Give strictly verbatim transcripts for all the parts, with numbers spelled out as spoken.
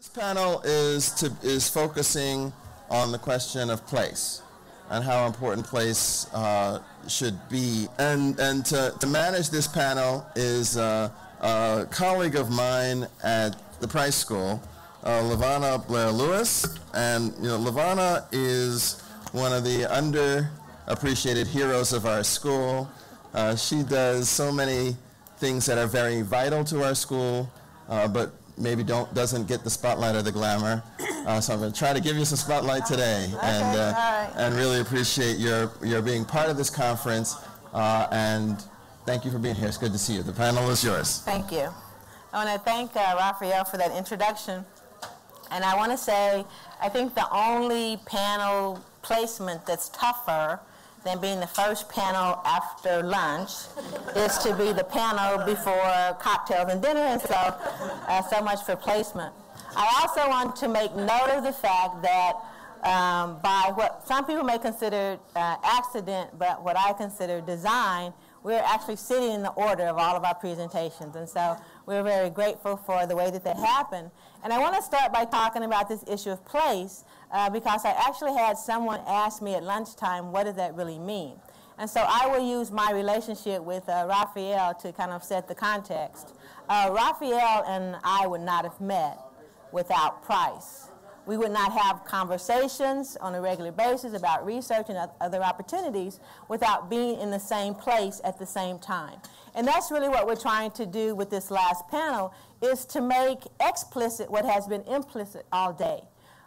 This panel is to is focusing on the question of place and how important place uh, should be. And and to, to manage this panel is uh, a colleague of mine at the Price School, uh, LaVonna Blair Lewis. And you know, LaVonna is one of the underappreciated heroes of our school. Uh, she does so many things that are very vital to our school, uh, but maybe don't doesn't get the spotlight or the glamour. Uh, so I'm going to try to give you some spotlight today, okay, and uh, right. and really appreciate your your being part of this conference. Uh, and thank you for being here. It's good to see you. The panel is yours. Thank you. I want to thank uh, Rafael for that introduction, and I want to say I think the only panel placement that's tougher than being the first panel after lunch is to be the panel before cocktails and dinner, and so uh, so much for placement. I also want to make note of the fact that um, by what some people may consider uh, accident, but what I consider design, we're actually sitting in the order of all of our presentations, and so we're very grateful for the way that that happened. And I want to start by talking about this issue of place, uh, because I actually had someone ask me at lunchtime, what does that really mean? And so I will use my relationship with uh, Rafael to kind of set the context. Uh, Rafael and I would not have met without Price. We would not have conversations on a regular basis about research and other opportunities without being in the same place at the same time. And that's really what we're trying to do with this last panel, is to make explicit what has been implicit all day.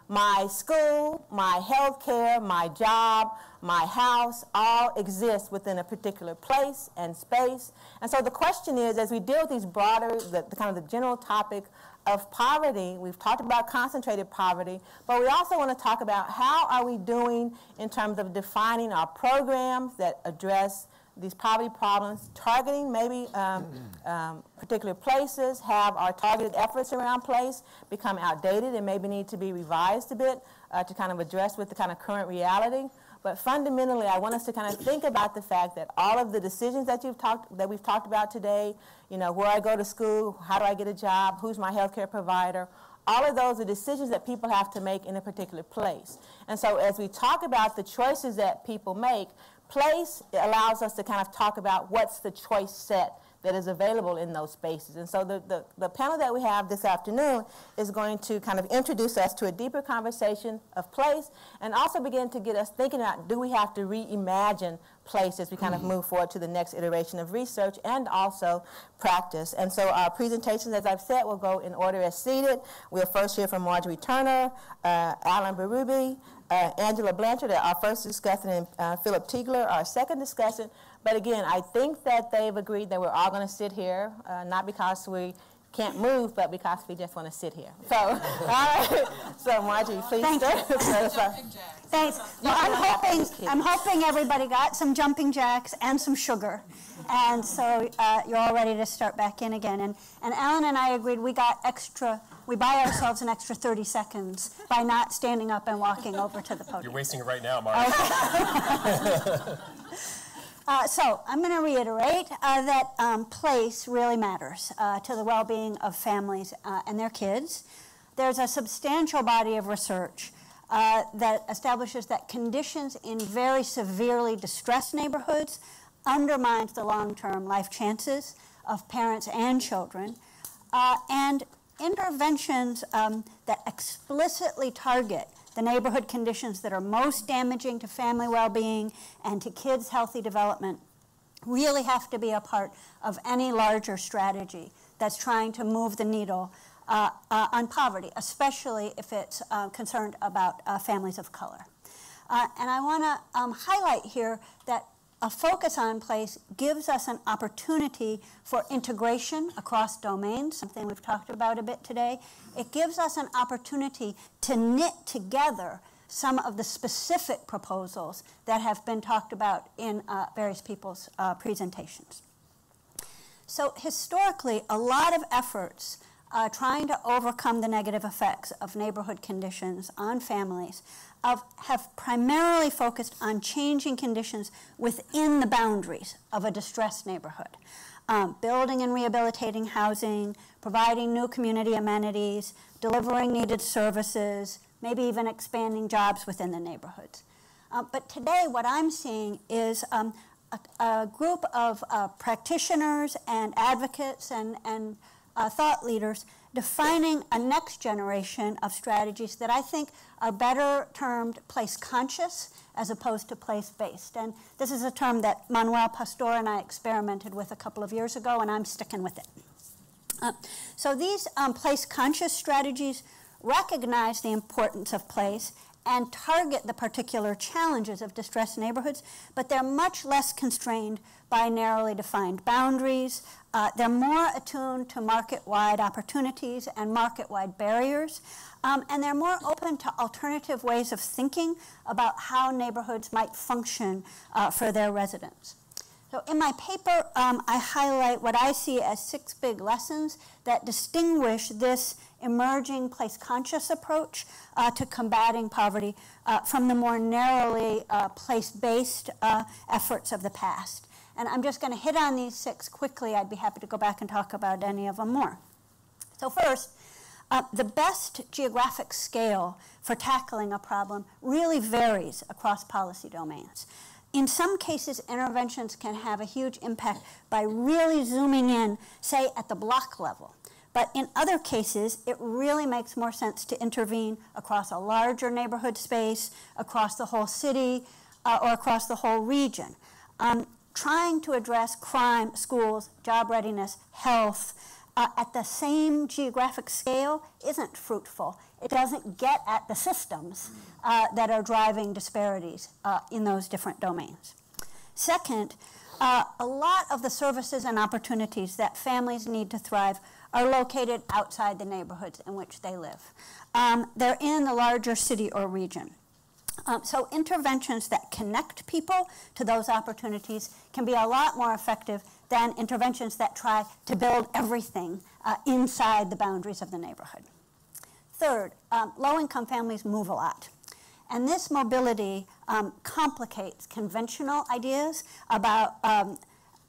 My school, my health care, my job, my house, all exist within a particular place and space. And so the question is, as we deal with these broader, the, the kind of the general topic of poverty, we've talked about concentrated poverty, but we also want to talk about how are we doing in terms of defining our programs that address these poverty problems, targeting maybe um, um, particular places, have our targeted efforts around place become outdated and maybe need to be revised a bit uh, to kind of address with the kind of current reality. But fundamentally, I want us to kind of think about the fact that all of the decisions that you've talked, that we've talked about today, you know, where I go to school, how do I get a job, who's my healthcare provider, all of those are decisions that people have to make in a particular place. And so as we talk about the choices that people make, place allows us to kind of talk about what's the choice set that is available in those spaces. And so the, the, the panel that we have this afternoon is going to kind of introduce us to a deeper conversation of place and also begin to get us thinking about, do we have to reimagine place as we kind of move forward to the next iteration of research and also practice. And so our presentations, as I've said, will go in order as seated. We'll first hear from Margery Turner, uh, Alan Berube, Uh, Angela Blanchard, our first discussant, and uh, Philip Tegler, our second discussant. But again, I think that they've agreed that we're all going to sit here, uh, not because we can't move, but because we just want to sit here. So, all right. So, Margery, please. Thank you. Thanks. Well, I'm hoping I'm hoping everybody got some jumping jacks and some sugar, and so uh, you're all ready to start back in again. And and Alan and I agreed we got extra. We buy ourselves an extra thirty seconds by not standing up and walking over to the podium. You're wasting it right now, Mark. Okay. Uh, so I'm going to reiterate uh, that um, place really matters uh, to the well-being of families uh, and their kids. There's a substantial body of research uh, that establishes that conditions in very severely distressed neighborhoods undermines the long-term life chances of parents and children, uh, and interventions um, that explicitly target the neighborhood conditions that are most damaging to family well-being and to kids' healthy development really have to be a part of any larger strategy that's trying to move the needle uh, uh, on poverty, especially if it's uh, concerned about uh, families of color. Uh, and I want to um, highlight here that a focus on place gives us an opportunity for integration across domains, something we've talked about a bit today. It gives us an opportunity to knit together some of the specific proposals that have been talked about in uh, various people's uh, presentations. So historically, a lot of efforts uh, trying to overcome the negative effects of neighborhood conditions on families of, have primarily focused on changing conditions within the boundaries of a distressed neighborhood. Um, building and rehabilitating housing, providing new community amenities, delivering needed services, maybe even expanding jobs within the neighborhoods. Uh, but today what I'm seeing is um, a, a group of uh, practitioners and advocates and, and uh, thought leaders defining a next generation of strategies that I think are better termed place-conscious as opposed to place-based. And this is a term that Manuel Pastor and I experimented with a couple of years ago, and I'm sticking with it. Uh, so these um, place-conscious strategies recognize the importance of place and target the particular challenges of distressed neighborhoods, but they're much less constrained by narrowly defined boundaries. Uh, they're more attuned to market-wide opportunities and market-wide barriers, um, and they're more open to alternative ways of thinking about how neighborhoods might function uh, for their residents. So in my paper, um, I highlight what I see as six big lessons that distinguish this emerging place-conscious approach uh, to combating poverty uh, from the more narrowly uh, place-based uh, efforts of the past. And I'm just going to hit on these six quickly. I'd be happy to go back and talk about any of them more. So first, uh, the best geographic scale for tackling a problem really varies across policy domains. In some cases, interventions can have a huge impact by really zooming in, say, at the block level. But in other cases, it really makes more sense to intervene across a larger neighborhood space, across the whole city, uh, or across the whole region. Um, trying to address crime, schools, job readiness, health, uh, at the same geographic scale isn't fruitful. It doesn't get at the systems uh, that are driving disparities uh, in those different domains. Second, uh, a lot of the services and opportunities that families need to thrive are located outside the neighborhoods in which they live. Um, they're in the larger city or region. Um, so interventions that connect people to those opportunities can be a lot more effective than interventions that try to build everything uh, inside the boundaries of the neighborhood. Third, um, low-income families move a lot. And this mobility um, complicates conventional ideas about, um,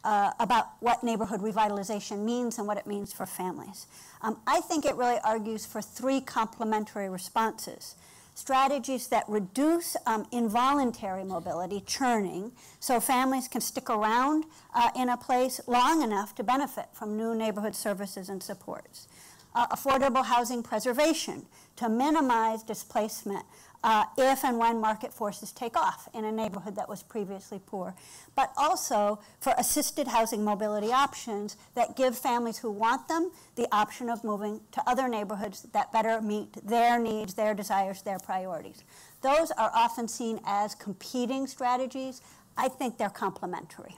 uh, about what neighborhood revitalization means and what it means for families. Um, I think it really argues for three complementary responses. Strategies that reduce um, involuntary mobility, churning, so families can stick around uh, in a place long enough to benefit from new neighborhood services and supports. Uh, affordable housing preservation to minimize displacement uh, if and when market forces take off in a neighborhood that was previously poor, but also for assisted housing mobility options that give families who want them the option of moving to other neighborhoods that better meet their needs, their desires, their priorities. Those are often seen as competing strategies. I think they're complementary.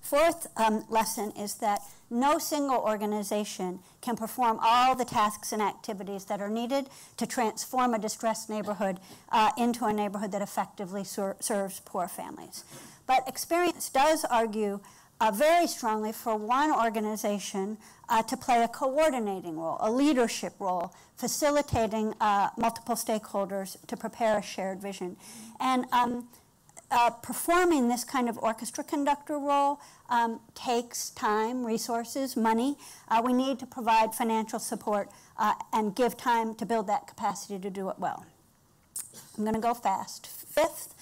Fourth um, lesson is that no single organization can perform all the tasks and activities that are needed to transform a distressed neighborhood uh, into a neighborhood that effectively ser serves poor families. But experience does argue uh, very strongly for one organization uh, to play a coordinating role, a leadership role, facilitating uh, multiple stakeholders to prepare a shared vision. And um, Uh, performing this kind of orchestra conductor role um, takes time, resources, money. Uh, we need to provide financial support uh, and give time to build that capacity to do it well. I'm going to go fast. Fifth,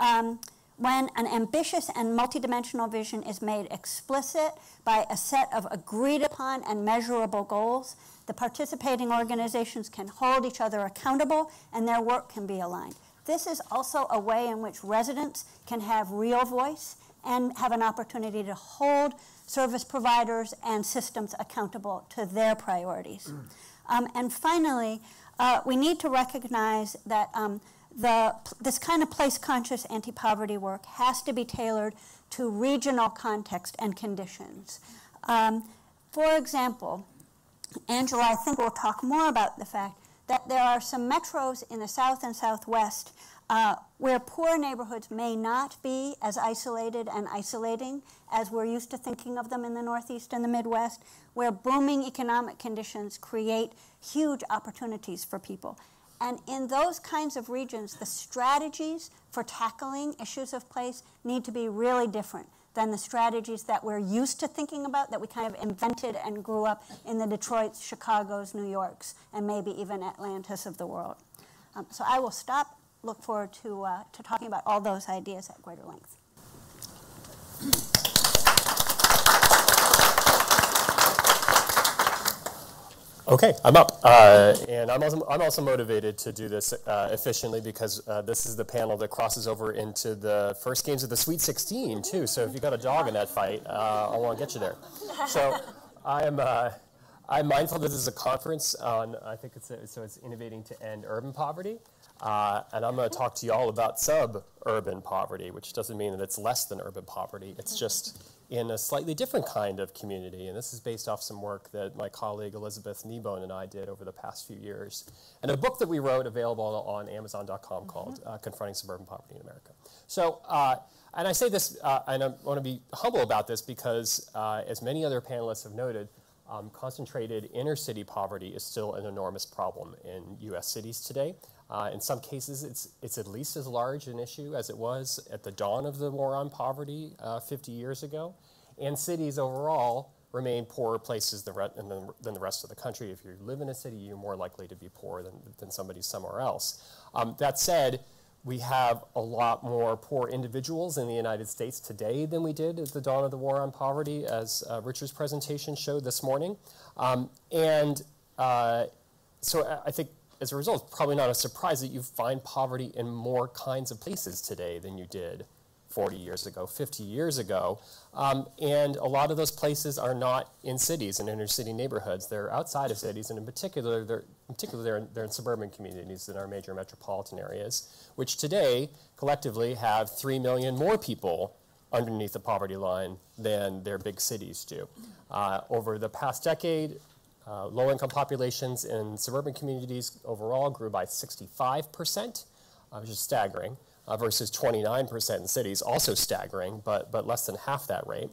um, when an ambitious and multidimensional vision is made explicit by a set of agreed upon and measurable goals, the participating organizations can hold each other accountable and their work can be aligned. This is also a way in which residents can have real voice and have an opportunity to hold service providers and systems accountable to their priorities. Mm. Um, and finally, uh, we need to recognize that um, the, this kind of place-conscious anti-poverty work has to be tailored to regional context and conditions. Um, for example, Angela, I think we'll talk more about the fact that there are some metros in the south and southwest Uh, where poor neighborhoods may not be as isolated and isolating as we're used to thinking of them in the Northeast and the Midwest, where booming economic conditions create huge opportunities for people. And in those kinds of regions, the strategies for tackling issues of place need to be really different than the strategies that we're used to thinking about, that we kind of invented and grew up in the Detroits, Chicagos, New Yorks, and maybe even Atlantis of the world. Um, so I will stop. Look forward to, uh, to talking about all those ideas at greater length. Okay, I'm up. Uh, and I'm also, I'm also motivated to do this uh, efficiently because uh, this is the panel that crosses over into the first games of the Sweet sixteen, too. So if you've got a dog in that fight, uh, I want to get you there. So I am... Uh, I'm mindful that this is a conference on, I think it's, a, so it's Innovating to End Urban Poverty, uh, and I'm going to talk to you all about suburban poverty, which doesn't mean that it's less than urban poverty. It's just in a slightly different kind of community, and this is based off some work that my colleague Elizabeth Kneebone and I did over the past few years, and a book that we wrote available on Amazon dot com called uh, Confronting Suburban Poverty in America. So. Uh, And I say this, uh, and I want to be humble about this because, uh, as many other panelists have noted, Um, concentrated inner-city poverty is still an enormous problem in U S cities today. Uh, in some cases, it's, it's at least as large an issue as it was at the dawn of the war on poverty uh, fifty years ago. And cities overall remain poorer places than, than, than the rest of the country. If you live in a city, you're more likely to be poor than, than somebody somewhere else. Um, that said, we have a lot more poor individuals in the United States today than we did at the dawn of the war on poverty, as uh, Richard's presentation showed this morning. Um, and uh, so I think as a result, it's probably not a surprise that you find poverty in more kinds of places today than you did forty years ago, fifty years ago. Um, and a lot of those places are not in cities and inner city neighborhoods. They're outside of cities, and in particular, they're in, particular, they're in, they're in suburban communities in our major metropolitan areas, which today collectively have three million more people underneath the poverty line than their big cities do. Uh, over the past decade, uh, low-income populations in suburban communities overall grew by sixty-five percent, uh, which is staggering. Uh, versus twenty-nine percent in cities, also staggering, but, but less than half that rate.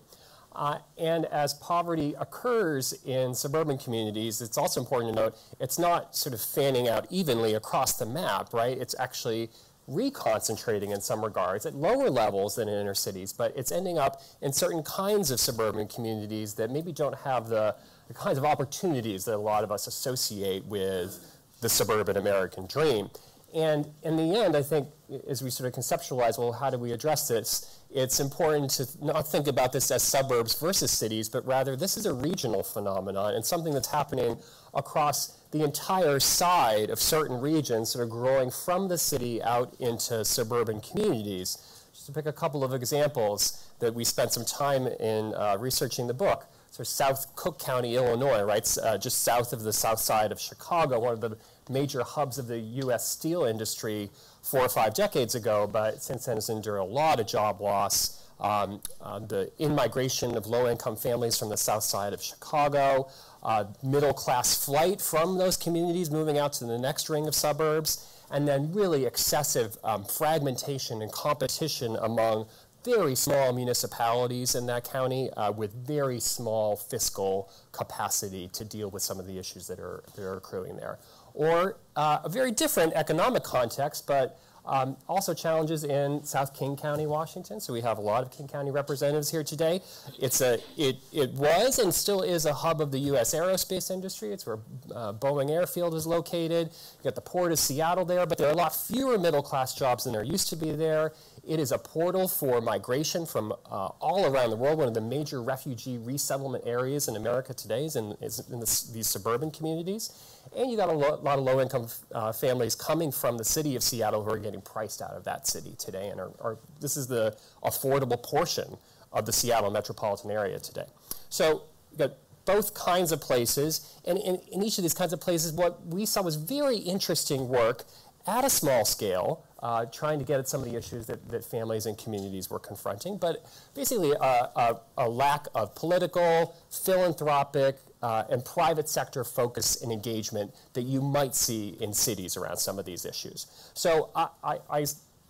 Uh, and as poverty occurs in suburban communities, it's also important to note it's not sort of fanning out evenly across the map, right? It's actually reconcentrating in some regards at lower levels than in inner cities, but it's ending up in certain kinds of suburban communities that maybe don't have the, the kinds of opportunities that a lot of us associate with the suburban American dream. And in the end, I think, as we sort of conceptualize, well, how do we address this? It's important to not think about this as suburbs versus cities, but rather this is a regional phenomenon and something that's happening across the entire side of certain regions, sort of growing from the city out into suburban communities. Just to pick a couple of examples that we spent some time in uh, researching the book. So South Cook County, Illinois, right, uh, just south of the south side of Chicago, one of the major hubs of the U S steel industry four or five decades ago, but since then has endured a lot of job loss. Um, uh, the in-migration of low-income families from the south side of Chicago, uh, middle-class flight from those communities moving out to the next ring of suburbs, and then really excessive um, fragmentation and competition among very small municipalities in that county uh, with very small fiscal capacity to deal with some of the issues that are, that are accruing there. Or uh, a very different economic context, but um, also challenges in South King County, Washington. So we have a lot of King County representatives here today. It's a, it, it was and still is a hub of the U S aerospace industry. It's where uh, Boeing Airfield is located. You've got the port of Seattle there, but there are a lot fewer middle-class jobs than there used to be there. It is a portal for migration from uh, all around the world. One of the major refugee resettlement areas in America today is in, is in the, these suburban communities. And you got a lo lot of low-income uh, families coming from the city of Seattle who are getting priced out of that city today. And are, are, this is the affordable portion of the Seattle metropolitan area today. So you've got both kinds of places. And in, in each of these kinds of places, what we saw was very interesting work at a small scale, uh, trying to get at some of the issues that, that families and communities were confronting, but basically a, a, a lack of political, philanthropic, uh, and private sector focus and engagement that you might see in cities around some of these issues. So I, I, I,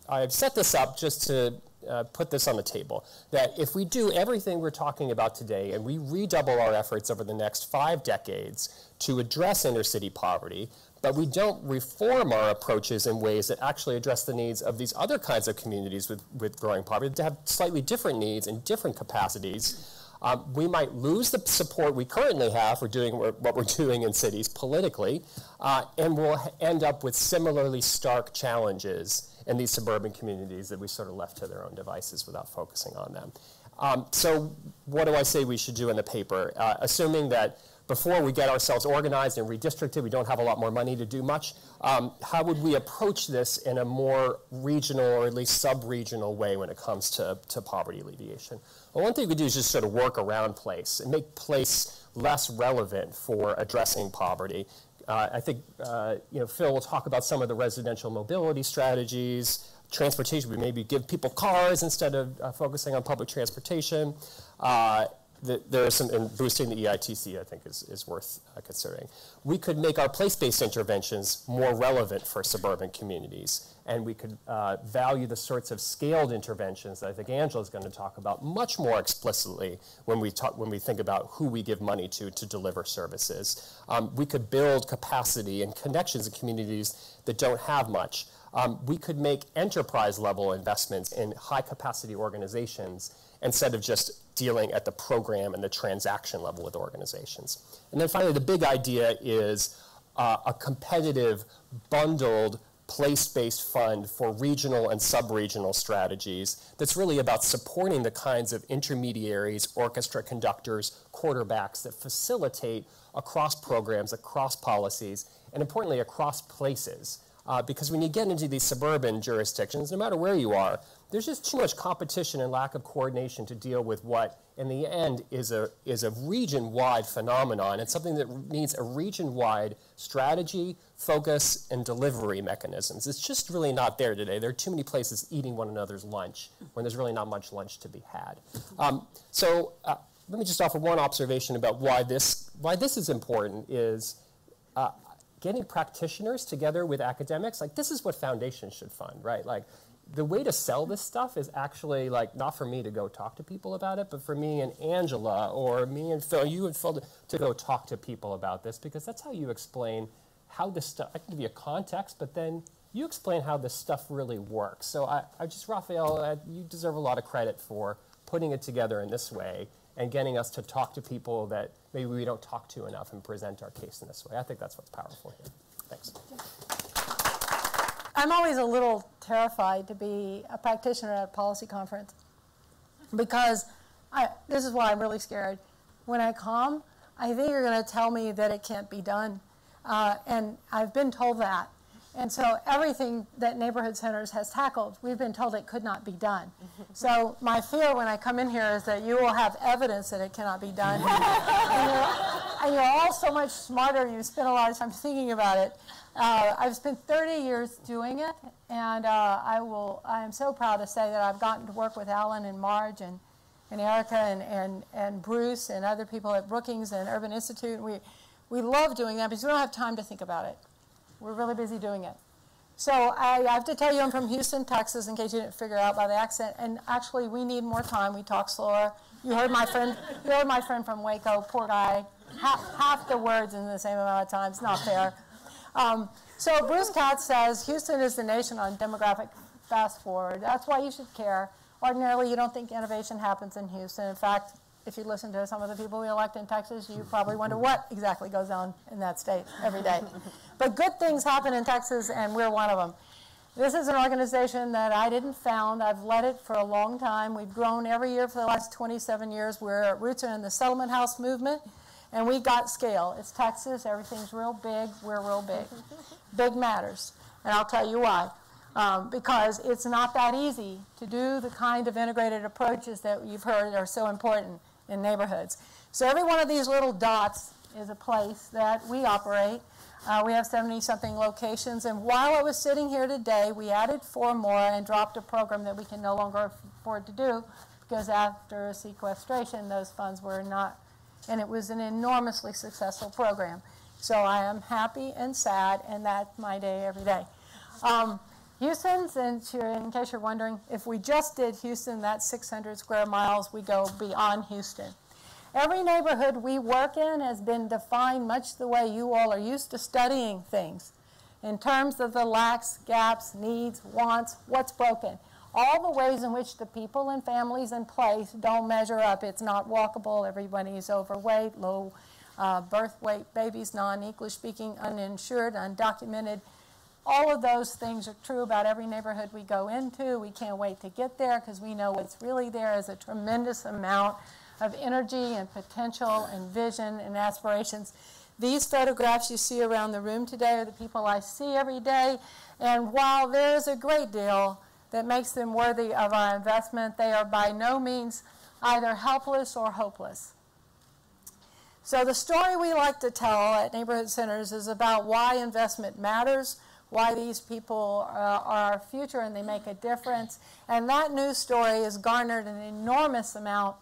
I've set this up just to uh, put this on the table, that if we do everything we're talking about today and we redouble our efforts over the next five decades to address inner city poverty, but we don't reform our approaches in ways that actually address the needs of these other kinds of communities with, with growing poverty, that have slightly different needs and different capacities, um, we might lose the support we currently have for doing what we're doing in cities politically, uh, and we'll end up with similarly stark challenges in these suburban communities that we sort of left to their own devices without focusing on them. Um, so what do I say we should do in the paper? Uh, assuming that before we get ourselves organized and redistricted, we don't have a lot more money to do much. Um, how would we approach this in a more regional or at least sub-regional way when it comes to, to poverty alleviation? Well, one thing we do is just sort of work around place and make place less relevant for addressing poverty. Uh, I think uh, you know, Phil will talk about some of the residential mobility strategies, transportation. We maybe give people cars instead of uh, focusing on public transportation. Uh, There are some, and boosting the E I T C, I think, is, is worth uh, considering. We could make our place-based interventions more relevant for suburban communities, and we could uh, value the sorts of scaled interventions that I think Angela is going to talk about much more explicitly when we talk, when we think about who we give money to to deliver services. Um, we could build capacity and connections in communities that don't have much. Um, we could make enterprise-level investments in high-capacity organizations instead of just dealing at the program and the transaction level with organizations. And then finally, the big idea is uh, a competitive, bundled, place-based fund for regional and sub-regional strategies that's really about supporting the kinds of intermediaries, orchestra conductors, quarterbacks that facilitate across programs, across policies, and importantly, across places. Uh, because when you get into these suburban jurisdictions, no matter where you are, there's just too much competition and lack of coordination to deal with what, in the end, is a, is a region-wide phenomenon. It's something that needs a region-wide strategy, focus, and delivery mechanisms. It's just really not there today. There are too many places eating one another's lunch when there's really not much lunch to be had. Um, so uh, let me just offer one observation about why this, why this is important is, uh, getting practitioners together with academics, like this is what foundations should fund, right? Like the way to sell this stuff is actually like not for me to go talk to people about it, but for me and Angela or me and Phil, you and Phil to, to go talk to people about this, because that's how you explain how this stuff, I can give you a context, but then you explain how this stuff really works. So I, I just, Rafael, I, you deserve a lot of credit for putting it together in this way and getting us to talk to people that maybe we don't talk to enough and present our case in this way. I think that's what's powerful here. Thanks. I'm always a little terrified to be a practitioner at a policy conference because I, this is why I'm really scared. When I come, I think you're going to tell me that it can't be done. Uh, and I've been told that. And so everything that Neighborhood Centers has tackled, we've been told it could not be done. So my fear when I come in here is that you will have evidence that it cannot be done. and, you're, and you're all so much smarter. You spend a lot of time thinking about it. Uh, I've spent thirty years doing it. And uh, I will, I'm so proud to say that I've gotten to work with Alan and Marge and, and Erica and, and, and Bruce and other people at Brookings and Urban Institute. We, we love doing that because we don't have time to think about it. We're really busy doing it. So I have to tell you, I'm from Houston, Texas, in case you didn't figure out by the accent. And actually, we need more time. We talk slower. You heard my friend, you heard my friend from Waco, poor guy. Half, half the words in the same amount of time. It's not fair. Um, so Bruce Katz says, Houston is the nation on demographic fast forward. That's why you should care. Ordinarily, you don't think innovation happens in Houston. In fact, if you listen to some of the people we elect in Texas, you probably wonder what exactly goes on in that state every day. But good things happen in Texas, and we're one of them. This is an organization that I didn't found. I've led it for a long time. We've grown every year for the last twenty-seven years. We're roots are in the settlement house movement, and we got scale. It's Texas. Everything's real big. We're real big. Big matters, and I'll tell you why. Um, because it's not that easy to do the kind of integrated approaches that you've heard are so important in neighborhoods. So every one of these little dots is a place that we operate. Uh, we have seventy-something locations. And while I was sitting here today, we added four more and dropped a program that we can no longer afford to do because after sequestration, those funds were not and it was an enormously successful program. So I am happy and sad, and that's my day every day. Um, Houston, since you're, in case you're wondering, if we just did Houston, that's six hundred square miles. We go beyond Houston. Every neighborhood we work in has been defined much the way you all are used to studying things, in terms of the lacks, gaps, needs, wants, what's broken. All the ways in which the people and families in place don't measure up. It's not walkable. Everybody's overweight, low uh, birth weight, babies, non-English speaking, uninsured, undocumented. All of those things are true about every neighborhood we go into. We can't wait to get there because we know what's really there is a tremendous amount of energy and potential and vision and aspirations. These photographs you see around the room today are the people I see every day. And while there is a great deal that makes them worthy of our investment, they are by no means either helpless or hopeless. So the story we like to tell at Neighborhood Centers is about why investment matters, why these people uh, are our future and they make a difference. And that news story has garnered an enormous amount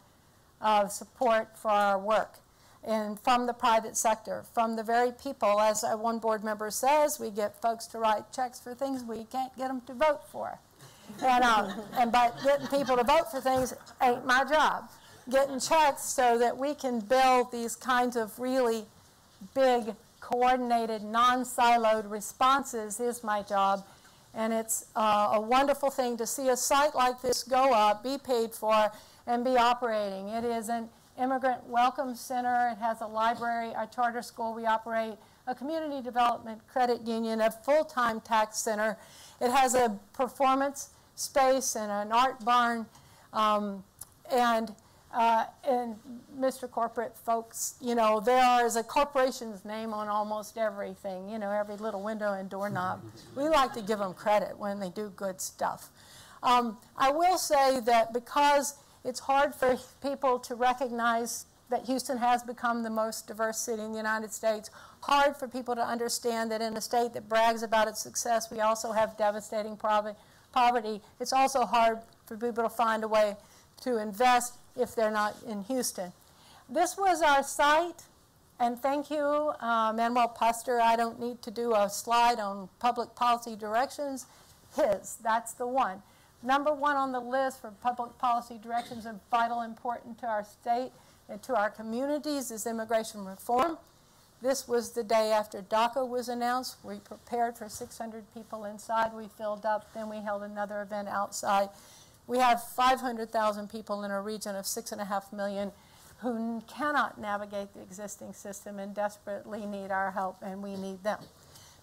of support for our work and from the private sector, from the very people. As one board member says, we get folks to write checks for things we can't get them to vote for. And, um, and by getting people to vote for things ain't my job. Getting checks so that we can build these kinds of really big, coordinated, non-siloed responses is my job. And it's uh, a wonderful thing to see a site like this go up, be paid for, and be operating. It is an immigrant welcome center. It has a library, a charter school we operate, a community development credit union, a full-time tax center. It has a performance space and an art barn. Um, and, uh, and Mister Corporate folks, you know, there is a corporation's name on almost everything, you know, every little window and doorknob. We like to give them credit when they do good stuff. Um, I will say that because it's hard for people to recognize that Houston has become the most diverse city in the United States, hard for people to understand that in a state that brags about its success, we also have devastating poverty. It's also hard for people to find a way to invest if they're not in Houston. This was our site, and thank you, uh, Manuel Pastor. I don't need to do a slide on public policy directions. His, that's the one. Number one on the list for public policy directions and vital important to our state and to our communities is immigration reform. This was the day after DACA was announced. We prepared for six hundred people inside. We filled up. Then we held another event outside. We have five hundred thousand people in a region of six and a half million who cannot navigate the existing system and desperately need our help, and we need them.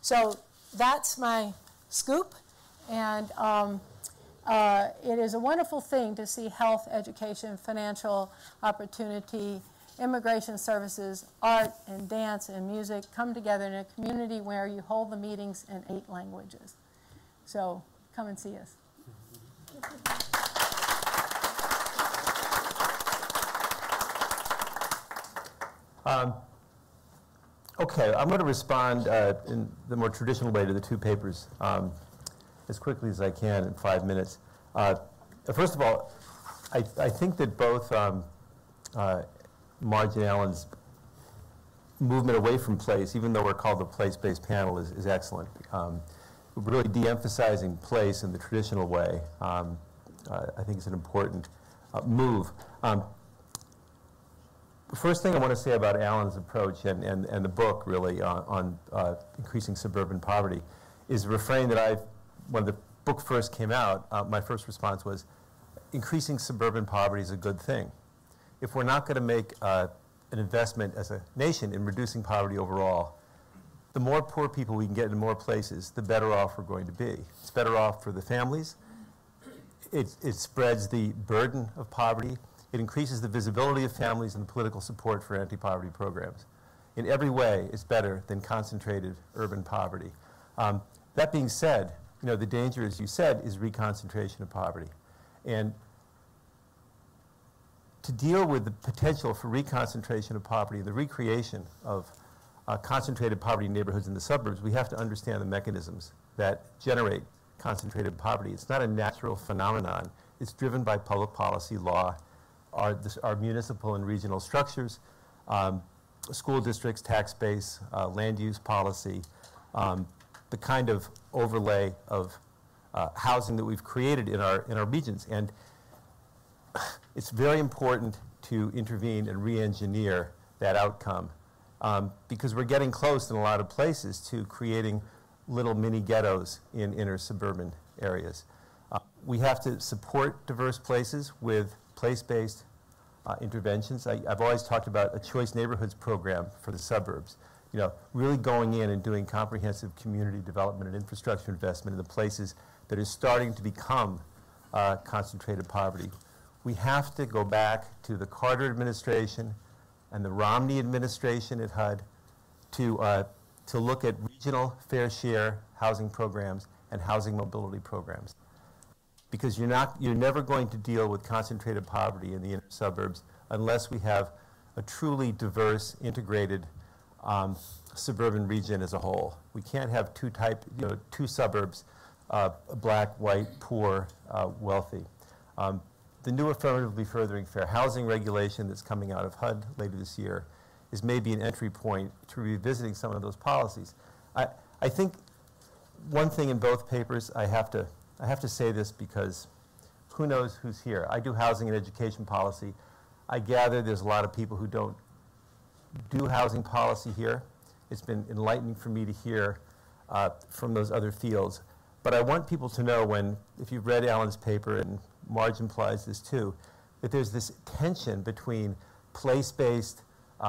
So that's my scoop. And um, uh, it is a wonderful thing to see health, education, financial opportunity, immigration services, art and dance and music come together in a community where you hold the meetings in eight languages. So come and see us. Um, okay, I'm going to respond uh, in the more traditional way to the two papers um, as quickly as I can in five minutes. Uh, first of all, I, I think that both um, uh, Marge and Alan's movement away from place, even though we're called the place-based panel, is, is excellent. Um, really de-emphasizing place in the traditional way, um, uh, I think is an important uh, move. Um, the first thing I want to say about Alan's approach and, and, and the book, really, on, on uh, increasing suburban poverty is a refrain that I've, when the book first came out, uh, my first response was, increasing suburban poverty is a good thing. If we're not going to make uh, an investment as a nation in reducing poverty overall, the more poor people we can get in more places, the better off we're going to be. It's better off for the families. It, it spreads the burden of poverty. It increases the visibility of families and the political support for anti-poverty programs. In every way, it's better than concentrated urban poverty. Um, that being said, you know, the danger, as you said, is reconcentration of poverty. And to deal with the potential for reconcentration of poverty, the recreation of uh, concentrated poverty neighborhoods in the suburbs, we have to understand the mechanisms that generate concentrated poverty. It's not a natural phenomenon. It's driven by public policy, law, our, this, our municipal and regional structures, um, school districts, tax base, uh, land use policy, um, the kind of overlay of uh, housing that we've created in our, in our regions. And it's very important to intervene and re-engineer that outcome, um, because we're getting close in a lot of places to creating little mini ghettos in inner suburban areas. Uh, we have to support diverse places with place-based uh, interventions. I, I've always talked about a Choice Neighborhoods program for the suburbs. You know, really going in and doing comprehensive community development and infrastructure investment in the places that are starting to become uh, concentrated poverty. We have to go back to the Carter administration and the Romney administration at H U D to, uh, to look at regional fair share housing programs and housing mobility programs. Because you're, not, you're never going to deal with concentrated poverty in the inner suburbs unless we have a truly diverse, integrated um, suburban region as a whole. We can't have two, type, you know, two suburbs, uh, black, white, poor, uh, wealthy. Um, The new affirmatively furthering fair housing regulation that's coming out of H U D later this year is maybe an entry point to revisiting some of those policies. I, I think one thing in both papers, I have to, I have to say this because who knows who's here. I do housing and education policy. I gather there's a lot of people who don't do housing policy here. It's been enlightening for me to hear uh, from those other fields. But I want people to know when, if you've read Alan's paper, and Marge implies this too, that there's this tension between place-based uh,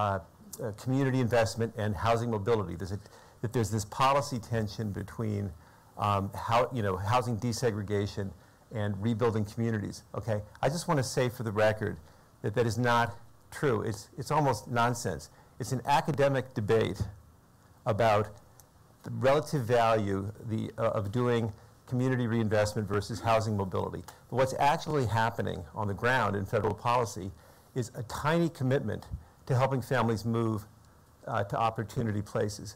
uh, community investment and housing mobility. There's a, that there's this policy tension between um, how, you know, housing desegregation and rebuilding communities. Okay, I just want to say for the record that that is not true. It's, it's almost nonsense. It's an academic debate about the relative value the, uh, of doing community reinvestment versus housing mobility. But what's actually happening on the ground in federal policy is a tiny commitment to helping families move uh, to opportunity places.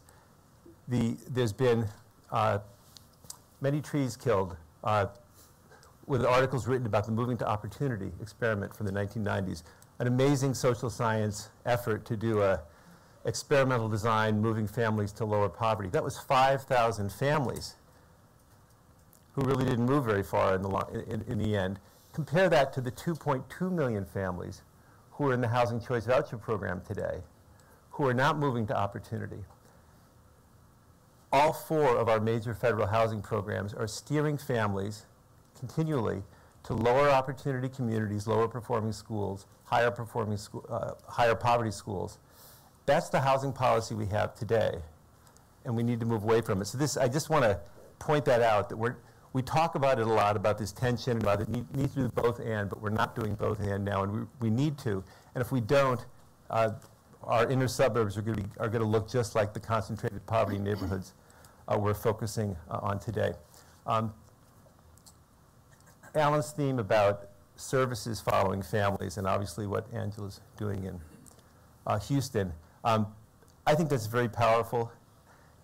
The, there's been uh, many trees killed uh, with articles written about the Moving to Opportunity experiment from the nineteen nineties, an amazing social science effort to do a experimental design moving families to lower poverty. That was five thousand families who really didn't move very far in the, in, in the end. Compare that to the two point two million families who are in the Housing Choice Voucher Program today, who are not moving to opportunity. All four of our major federal housing programs are steering families continually to lower opportunity communities, lower performing schools, higher performing school, uh, higher poverty schools. That's the housing policy we have today, and we need to move away from it. So this, I just want to point that out, that we're, we talk about it a lot, about this tension, about the need, need to do both and, but we're not doing both and now, and we, we need to. And if we don't, uh, our inner suburbs are going to look just like the concentrated poverty neighborhoods uh, we're focusing uh, on today. Um, Alan's theme about services following families, and obviously what Angela's doing in uh, Houston, um, I think that's very powerful.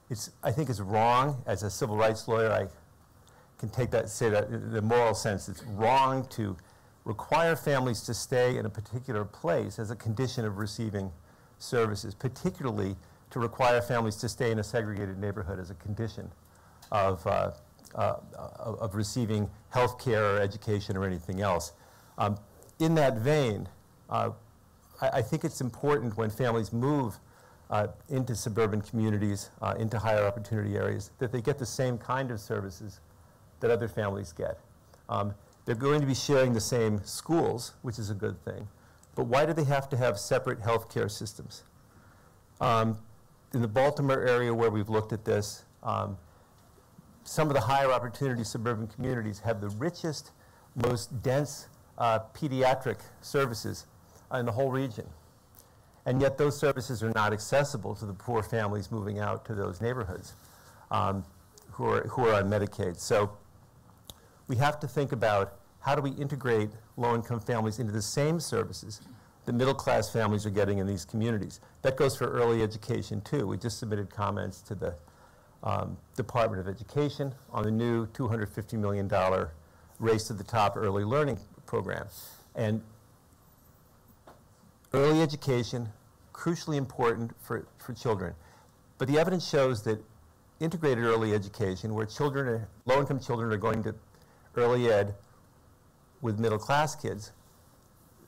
It's, I think it's wrong. As a civil rights lawyer, I can take that, say that in the moral sense, it's wrong to require families to stay in a particular place as a condition of receiving services, particularly to require families to stay in a segregated neighborhood as a condition of, uh, uh, of receiving health care or education or anything else. Um, in that vein, uh, I, I think it's important when families move Uh, into suburban communities, uh, into higher opportunity areas, that they get the same kind of services that other families get. Um, they're going to be sharing the same schools, which is a good thing, but why do they have to have separate health care systems? Um, in the Baltimore area where we've looked at this, um, some of the higher opportunity suburban communities have the richest, most dense uh, pediatric services in the whole region. And yet those services are not accessible to the poor families moving out to those neighborhoods um, who, are, who are on Medicaid. So we have to think about how do we integrate low-income families into the same services that middle-class families are getting in these communities. That goes for early education, too. We just submitted comments to the um, Department of Education on the new two hundred fifty million dollar Race to the Top early learning program. And early education, crucially important for, for children. But the evidence shows that integrated early education, where children, are, low-income children are going to early ed with middle-class kids,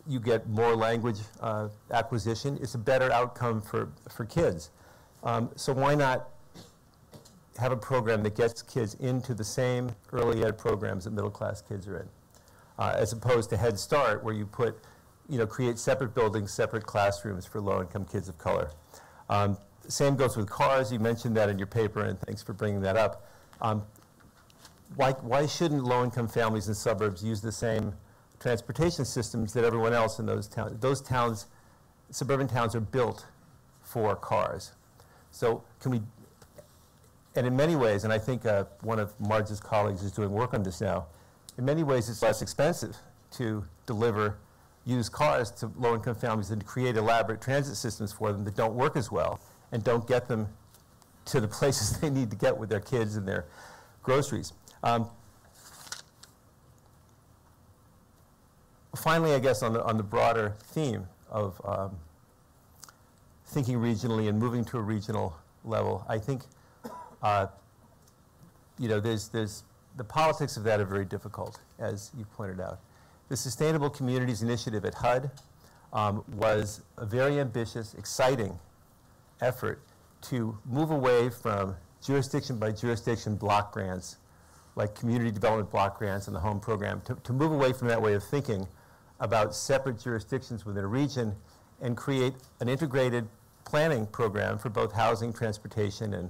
you get more language uh, acquisition. It's a better outcome for, for kids. Um, so why not have a program that gets kids into the same early ed programs that middle-class kids are in, uh, as opposed to Head Start, where you put, you know, create separate buildings, separate classrooms for low-income kids of color. Um, same goes with cars. You mentioned that in your paper, and thanks for bringing that up. Um, why, why shouldn't low-income families in suburbs use the same transportation systems that everyone else in those towns? Those towns, suburban towns, are built for cars. So can we, and in many ways, and I think uh, one of Marge's colleagues is doing work on this now, in many ways it's less expensive to deliver used cars to low-income families than to create elaborate transit systems for them that don't work as well and don't get them to the places they need to get with their kids and their groceries. Um, finally, I guess, on the, on the broader theme of um, thinking regionally and moving to a regional level, I think Uh, you know, there's, there's, the politics of that are very difficult, as you pointed out. The Sustainable Communities Initiative at H U D um, was a very ambitious, exciting effort to move away from jurisdiction by jurisdiction block grants, like community development block grants and the home program, to, to move away from that way of thinking about separate jurisdictions within a region and create an integrated planning program for both housing, transportation, and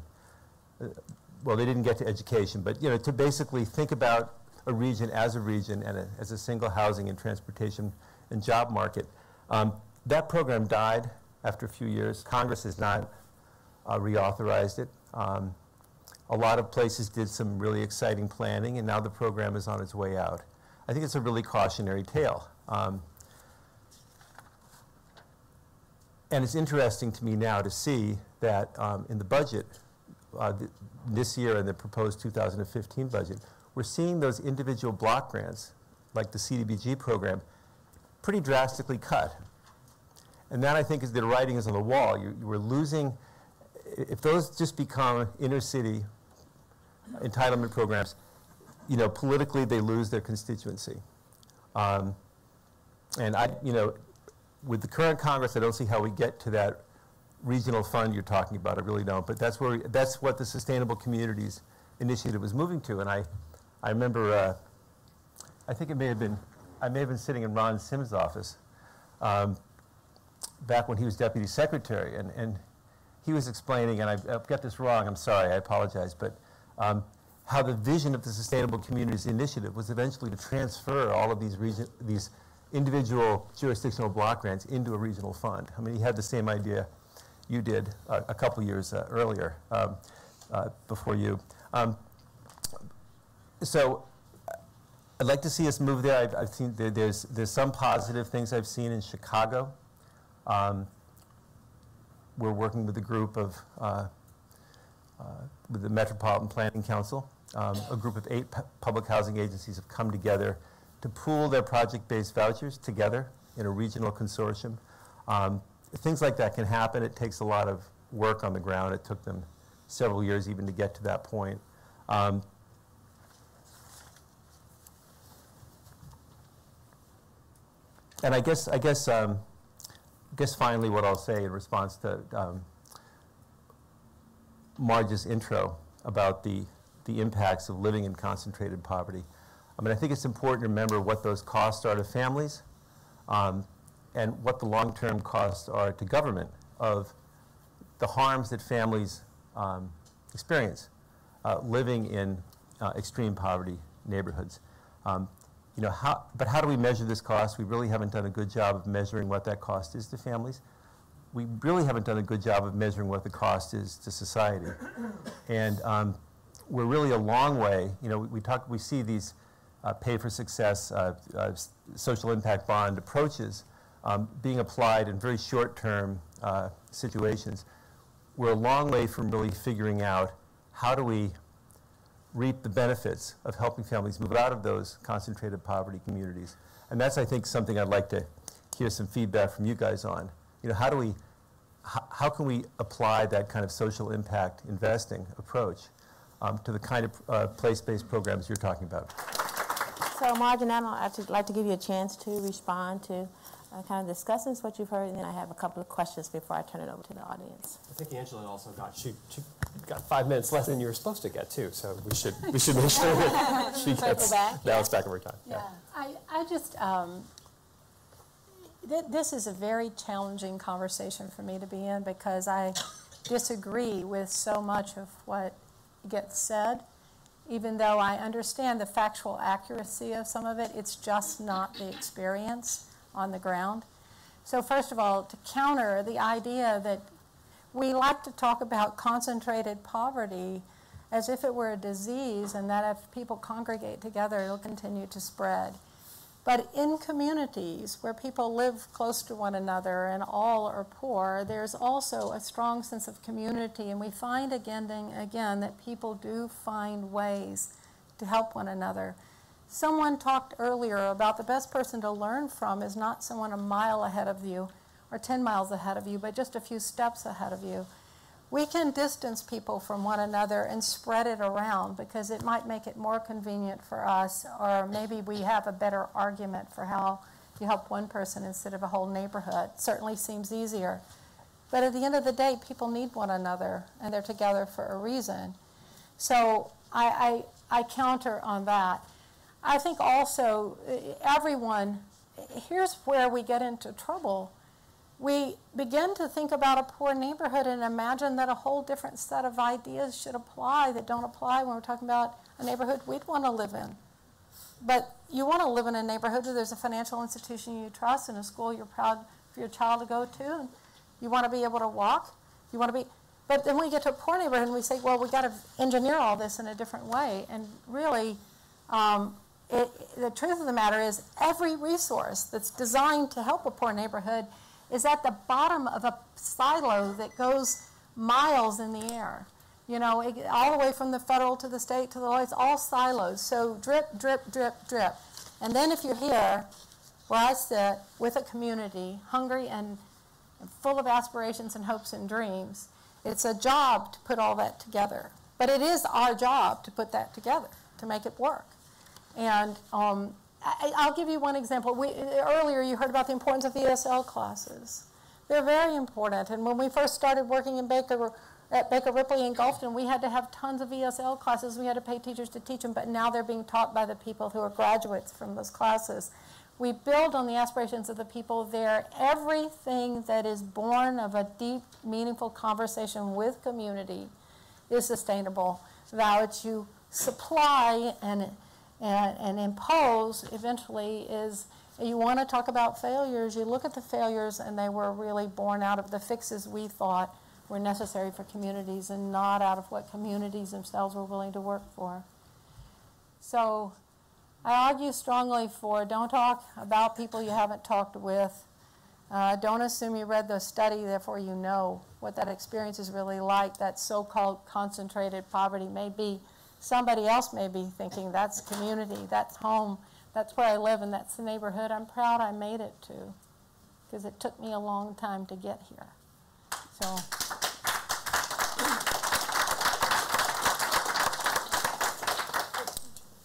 well, they didn't get to education, but, you know, to basically think about a region as a region and a, as a single housing and transportation and job market. Um, that program died after a few years. Congress has not uh, reauthorized it. Um, a lot of places did some really exciting planning, and now the program is on its way out. I think it's a really cautionary tale. Um, and it's interesting to me now to see that um, in the budget, Uh, th this year and the proposed two thousand fifteen budget, we're seeing those individual block grants, like the C D B G program, pretty drastically cut. And that, I think, is the writing is on the wall. You, you were losing, if those just become inner city entitlement programs, you know, politically they lose their constituency. Um, and I, you know, with the current Congress, I don't see how we get to that regional fund you're talking about. I really don't, but that's where we, that's what the Sustainable Communities Initiative was moving to. And I, I remember, uh, I think it may have been, I may have been sitting in Ron Sims' office um, back when he was Deputy Secretary, and and he was explaining, and I, I've got this wrong. I'm sorry, I apologize, but um, how the vision of the Sustainable Communities Initiative was eventually to transfer all of these region these individual jurisdictional block grants into a regional fund. I mean, he had the same idea you did uh, a couple years uh, earlier, um, uh, before you. Um, so I'd like to see us move there. I've, I've seen there, there's, there's some positive things I've seen in Chicago. Um, we're working with a group of, uh, uh, with the Metropolitan Planning Council. Um, a group of eight public housing agencies have come together to pool their project-based vouchers together in a regional consortium. Um, Things like that can happen. It takes a lot of work on the ground. It took them several years even to get to that point. Um, and I guess, I guess, um, I guess finally, what I'll say in response to um, Marge's intro about the the impacts of living in concentrated poverty. I mean, I think it's important to remember what those costs are to families. Um, and what the long-term costs are to government of the harms that families um, experience uh, living in uh, extreme poverty neighborhoods. Um, you know, how, but how do we measure this cost? We really haven't done a good job of measuring what that cost is to families. We really haven't done a good job of measuring what the cost is to society. And um, we're really a long way. You know, we, we, talk, we see these uh, pay-for-success uh, uh, social impact bond approaches Um, being applied in very short-term uh, situations. We're a long way from really figuring out how do we reap the benefits of helping families move out of those concentrated poverty communities. And that's, I think, something I'd like to hear some feedback from you guys on. You know, how do we how can we apply that kind of social impact investing approach um, to the kind of uh, place-based programs you're talking about? So, Marge, and I'd like to give you a chance to respond to uh, kind of discussing what you've heard, and then I have a couple of questions before I turn it over to the audience. I think Angela also got she, she got five minutes less than you were supposed to get too, so we should we should make sure that she gets back, now yeah. It's back over time. Yeah, yeah. I I just. Um, This is a very challenging conversation for me to be in because I disagree with so much of what gets said. Even though I understand the factual accuracy of some of it, it's just not the experience on the ground. So first of all, to counter the idea that we like to talk about concentrated poverty as if it were a disease and that if people congregate together, it'll continue to spread. But in communities where people live close to one another and all are poor, there's also a strong sense of community. And we find again and again that people do find ways to help one another. Someone talked earlier about the best person to learn from is not someone a mile ahead of you or ten miles ahead of you, but just a few steps ahead of you. We can distance people from one another and spread it around because it might make it more convenient for us, or maybe we have a better argument for how you help one person instead of a whole neighborhood. Certainly seems easier. But at the end of the day, people need one another, and they're together for a reason. So I, I, I counter on that. I think also everyone, here's where we get into trouble. We begin to think about a poor neighborhood and imagine that a whole different set of ideas should apply that don't apply when we're talking about a neighborhood we'd want to live in. But you want to live in a neighborhood where there's a financial institution you trust and a school you're proud for your child to go to, and you want to be able to walk. You want to be, but then we get to a poor neighborhood and we say, well, we've got to engineer all this in a different way. And really, um, it, the truth of the matter is every resource that's designed to help a poor neighborhood is at the bottom of a silo that goes miles in the air. You know, it, all the way from the federal to the state to the law, it's all silos. So drip, drip, drip, drip. And then if you're here, where I sit, with a community, hungry and full of aspirations and hopes and dreams, it's a job to put all that together. But it is our job to put that together, to make it work. And um, I, I'll give you one example. We, earlier you heard about the importance of E S L classes. They're very important. And when we first started working in Baker, at Baker Ripley in Gulfton, we had to have tons of E S L classes. We had to pay teachers to teach them, but now they're being taught by the people who are graduates from those classes. We build on the aspirations of the people there. Everything that is born of a deep, meaningful conversation with community is sustainable. Now it's you supply and And, and impose eventually is, you want to talk about failures, you look at the failures and they were really born out of the fixes we thought were necessary for communities and not out of what communities themselves were willing to work for. So I argue strongly for don't talk about people you haven't talked with. Uh, don't assume you read the study, therefore you know what that experience is really like, that so-called concentrated poverty may be. Somebody else may be thinking that's community, that's home, that's where I live, and that's the neighborhood I'm proud I made it to, because it took me a long time to get here. So,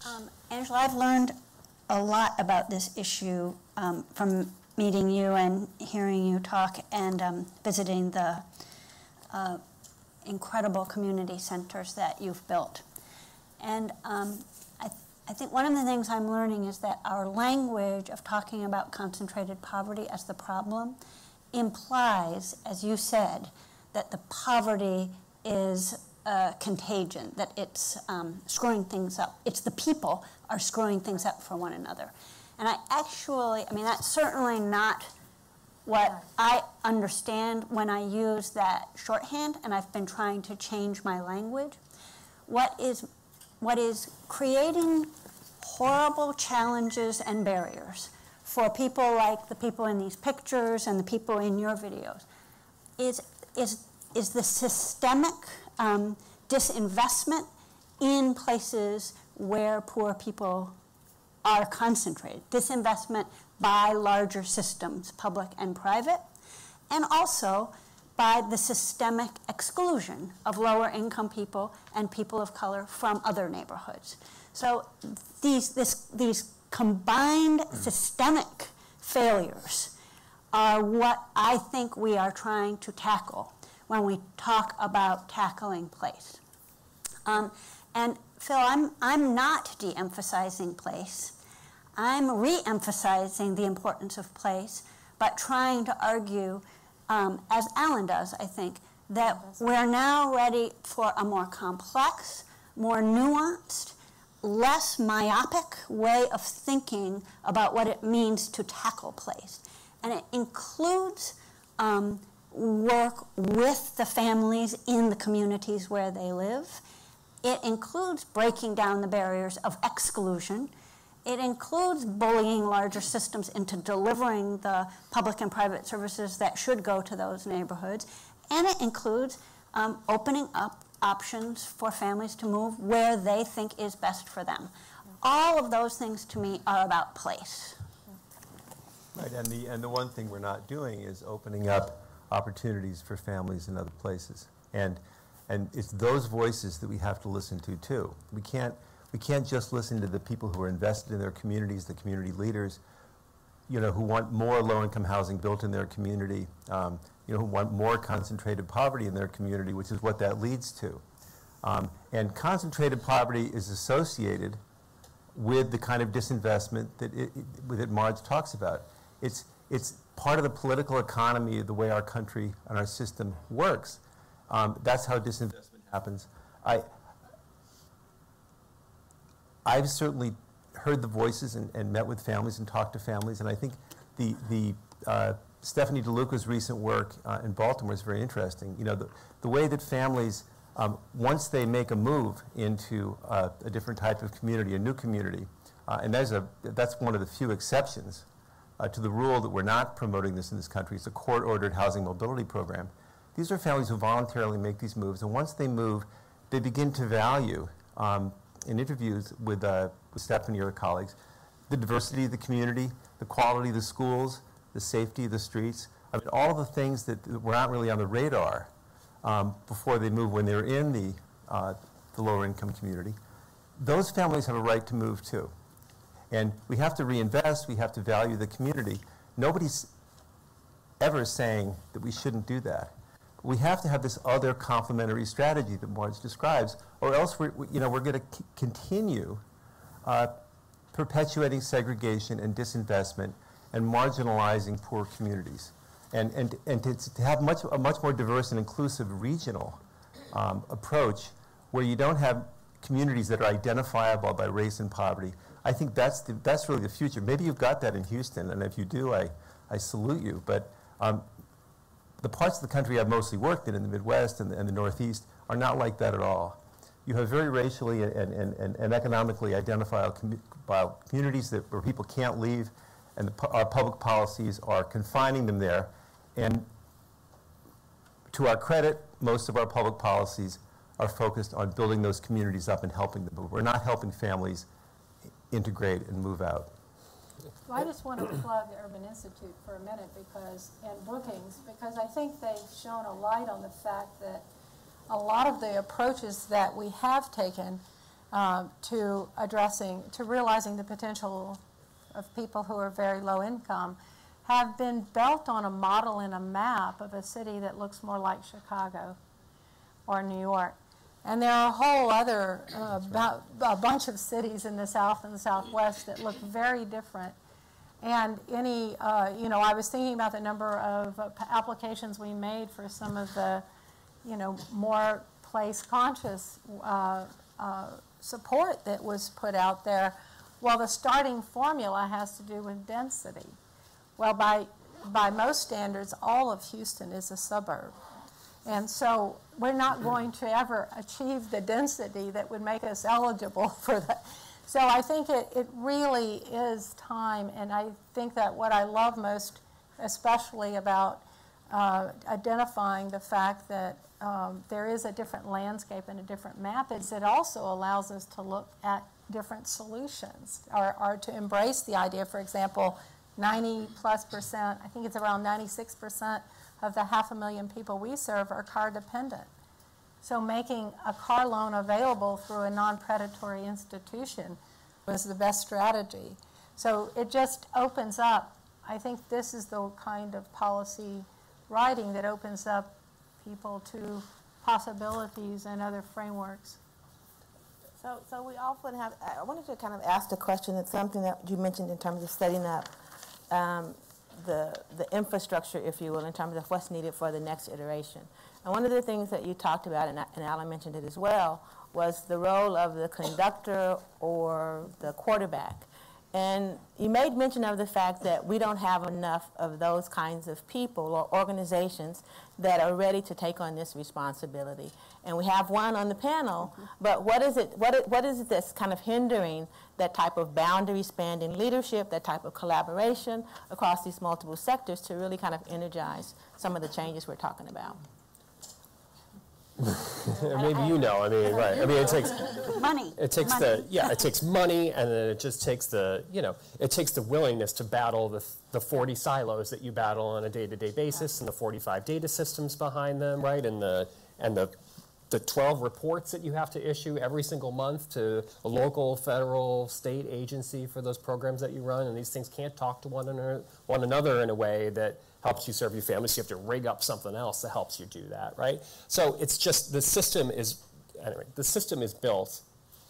um, Angela, I've learned a lot about this issue um, from meeting you and hearing you talk and um, visiting the uh, incredible community centers that you've built. And um, I, th I think one of the things I'm learning is that our language of talking about concentrated poverty as the problem implies, as you said, that the poverty is uh, contagion, that it's um, screwing things up. It's the people are screwing things up for one another. And I actually, I mean, that's certainly not what I understand when I use that shorthand, and I've been trying to change my language. What is... What is creating horrible challenges and barriers for people like the people in these pictures and the people in your videos is, is, is the systemic um, disinvestment in places where poor people are concentrated, disinvestment by larger systems, public and private, and also by the systemic exclusion of lower income people and people of color from other neighborhoods. So these, this, these combined mm. systemic failures are what I think we are trying to tackle when we talk about tackling place. Um, and Phil, I'm, I'm not de-emphasizing place. I'm re-emphasizing the importance of place, but trying to argue, um, as Alan does, I think, that we're now ready for a more complex, more nuanced, less myopic way of thinking about what it means to tackle place. And it includes um, work with the families in the communities where they live. It includes breaking down the barriers of exclusion. It includes bullying larger systems into delivering the public and private services that should go to those neighborhoods. And it includes um, opening up options for families to move where they think is best for them. All of those things, to me, are about place. Right, and the, and the one thing we're not doing is opening up opportunities for families in other places. And, and it's those voices that we have to listen to, too. We can't... We can't just listen to the people who are invested in their communities, the community leaders, you know, who want more low-income housing built in their community, um, you know, who want more concentrated poverty in their community, which is what that leads to. Um, and concentrated poverty is associated with the kind of disinvestment that, it, it, that Marge talks about. It's, it's part of the political economy, the way our country and our system works. Um, that's how disinvestment happens. I, I've certainly heard the voices and, and met with families and talked to families, and I think the, the uh, Stephanie DeLuca's recent work uh, in Baltimore is very interesting. You know, the, the way that families, um, once they make a move into uh, a different type of community, a new community, uh, and there's a, that's one of the few exceptions uh, to the rule that we're not promoting this in this country. It's a court-ordered housing mobility program. These are families who voluntarily make these moves, and once they move, they begin to value um, in interviews with, uh, with Stephanie or her colleagues, the diversity of the community, the quality of the schools, the safety of the streets, I mean, all the things that were not really on the radar um, before they move when they're in the, uh, the lower income community. Those families have a right to move too. And we have to reinvest, we have to value the community. Nobody's ever saying that we shouldn't do that. We have to have this other complementary strategy that Marge describes, or else we're, you know, we're going to continue uh, perpetuating segregation and disinvestment and marginalizing poor communities. And, and, and to, to have much, a much more diverse and inclusive regional um, approach where you don't have communities that are identifiable by race and poverty, I think that's, the, that's really the future. Maybe you've got that in Houston, and if you do, I, I salute you. But um, the parts of the country I've mostly worked in, in the Midwest and the, and the Northeast, are not like that at all. You have very racially and, and, and, and economically identifiable com communities that, where people can't leave, and the, our public policies are confining them there. And to our credit, most of our public policies are focused on building those communities up and helping them move. We're not helping families integrate and move out. Well, I just want to plug the Urban Institute for a minute, because, and Brookings, because I think they've shown a light on the fact that a lot of the approaches that we have taken uh, to addressing, to realizing the potential of people who are very low income, have been built on a model and a map of a city that looks more like Chicago or New York. And there are a whole other, uh, right. a bunch of cities in the South and the Southwest that look very different. And any, uh, you know, I was thinking about the number of uh, applications we made for some of the, you know, more place-conscious uh, uh, support that was put out there. Well, the starting formula has to do with density. Well, by, by most standards, all of Houston is a suburb. And so we're not going to ever achieve the density that would make us eligible for that. So I think it, it really is time, and I think that what I love most, especially about uh, identifying the fact that um, there is a different landscape and a different map, is it also allows us to look at different solutions, or, or to embrace the idea, for example, ninety plus percent, I think it's around ninety-six percent of the half a million people we serve are car dependent. So making a car loan available through a non-predatory institution was the best strategy. So it just opens up. I think this is the kind of policy writing that opens up people to possibilities and other frameworks. So, so we often have, I wanted to kind of ask the question, that's something that you mentioned in terms of setting up um, the, the infrastructure, if you will, in terms of what's needed for the next iteration. And one of the things that you talked about, and, and Alan mentioned it as well, was the role of the conductor or the quarterback. And you made mention of the fact that we don't have enough of those kinds of people or organizations that are ready to take on this responsibility. And we have one on the panel, mm-hmm. but what is it, what it, what is it that's kind of hindering that type of boundary spanning leadership, that type of collaboration across these multiple sectors to really kind of energize some of the changes we're talking about? Maybe you know. I mean, right? I mean, it takes money. It takes money. the yeah. It takes money, and then it just takes the you know. It takes the willingness to battle the the forty silos that you battle on a day-to-day basis, and the forty-five data systems behind them, right? And the and the the twelve reports that you have to issue every single month to a local, federal, state agency for those programs that you run. And these things can't talk to one another one another in a way that helps you serve your family, so you have to rig up something else that helps you do that, right? So it's just the system is, anyway, the system is built,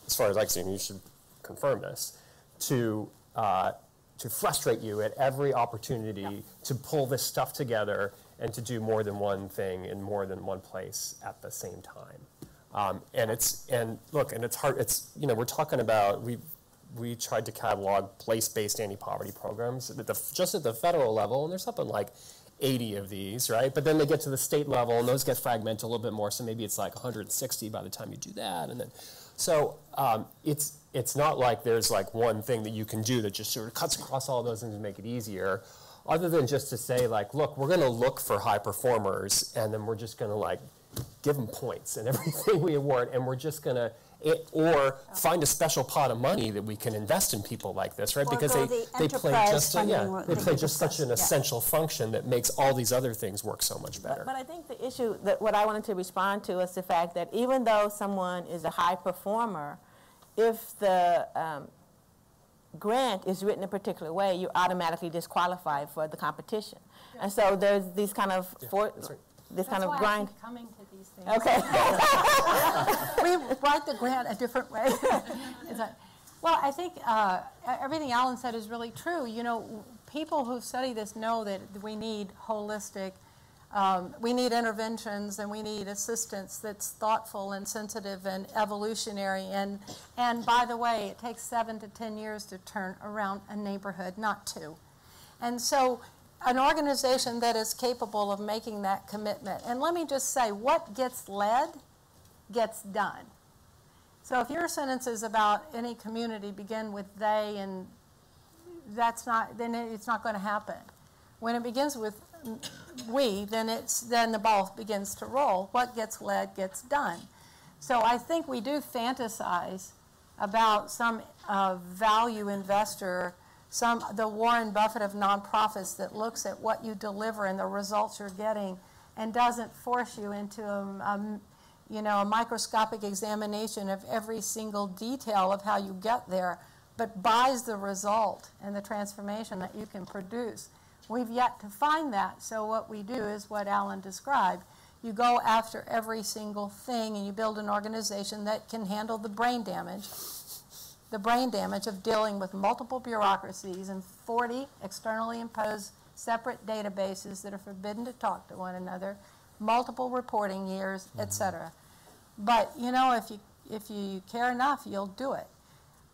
as far as I can see, and you should confirm this, to, uh, to frustrate you at every opportunity yeah. to pull this stuff together and to do more than one thing in more than one place at the same time. Um, and it's, and look, and it's hard, it's, you know, we're talking about, we we tried to catalog place-based anti-poverty programs at the, just at the federal level, and there's something like eighty of these, right? But then they get to the state level, and those get fragmented a little bit more, so maybe it's like one hundred sixty by the time you do that. And then, so um, it's, it's not like there's like one thing that you can do that just sort of cuts across all those things to make it easier, other than just to say, like, look, we're going to look for high performers, and then we're just going to, like, give them points and everything we award, and we're just going to, It, or find a special pot of money that we can invest in people like this, right? Or because they, the they play just, a, yeah, they play just such an yeah. essential function that makes all these other things work so much better. But, but I think the issue, that what I wanted to respond to is the fact that even though someone is a high performer, if the um, grant is written a particular way, you're automatically disqualified for the competition. Yeah. And so there's these kind of... Yeah, for, This That's kind of grind. I keep coming to these things. Okay. We write the grant a different way. That, well, I think uh, everything Alan said is really true. You know, people who study this know that we need holistic, um, we need interventions, and we need assistance that's thoughtful and sensitive and evolutionary. And, and by the way, it takes seven to ten years to turn around a neighborhood, not two. And so... an organization that is capable of making that commitment. And let me just say, what gets led gets done. So if your sentences about any community begin with they, and that's not, then it's not going to happen. When it begins with we, then it's then the ball begins to roll. What gets led gets done. So I think we do fantasize about some uh, value investor. Some, the Warren Buffett of nonprofits that looks at what you deliver and the results you're getting and doesn't force you into a, a, you know, a microscopic examination of every single detail of how you get there, but buys the result and the transformation that you can produce. We've yet to find that, so what we do is what Alan described. You go after every single thing and you build an organization that can handle the brain damage. The brain damage of dealing with multiple bureaucracies and forty externally imposed separate databases that are forbidden to talk to one another, multiple reporting years, mm-hmm. et cetera. But you know, if you if you care enough, you'll do it.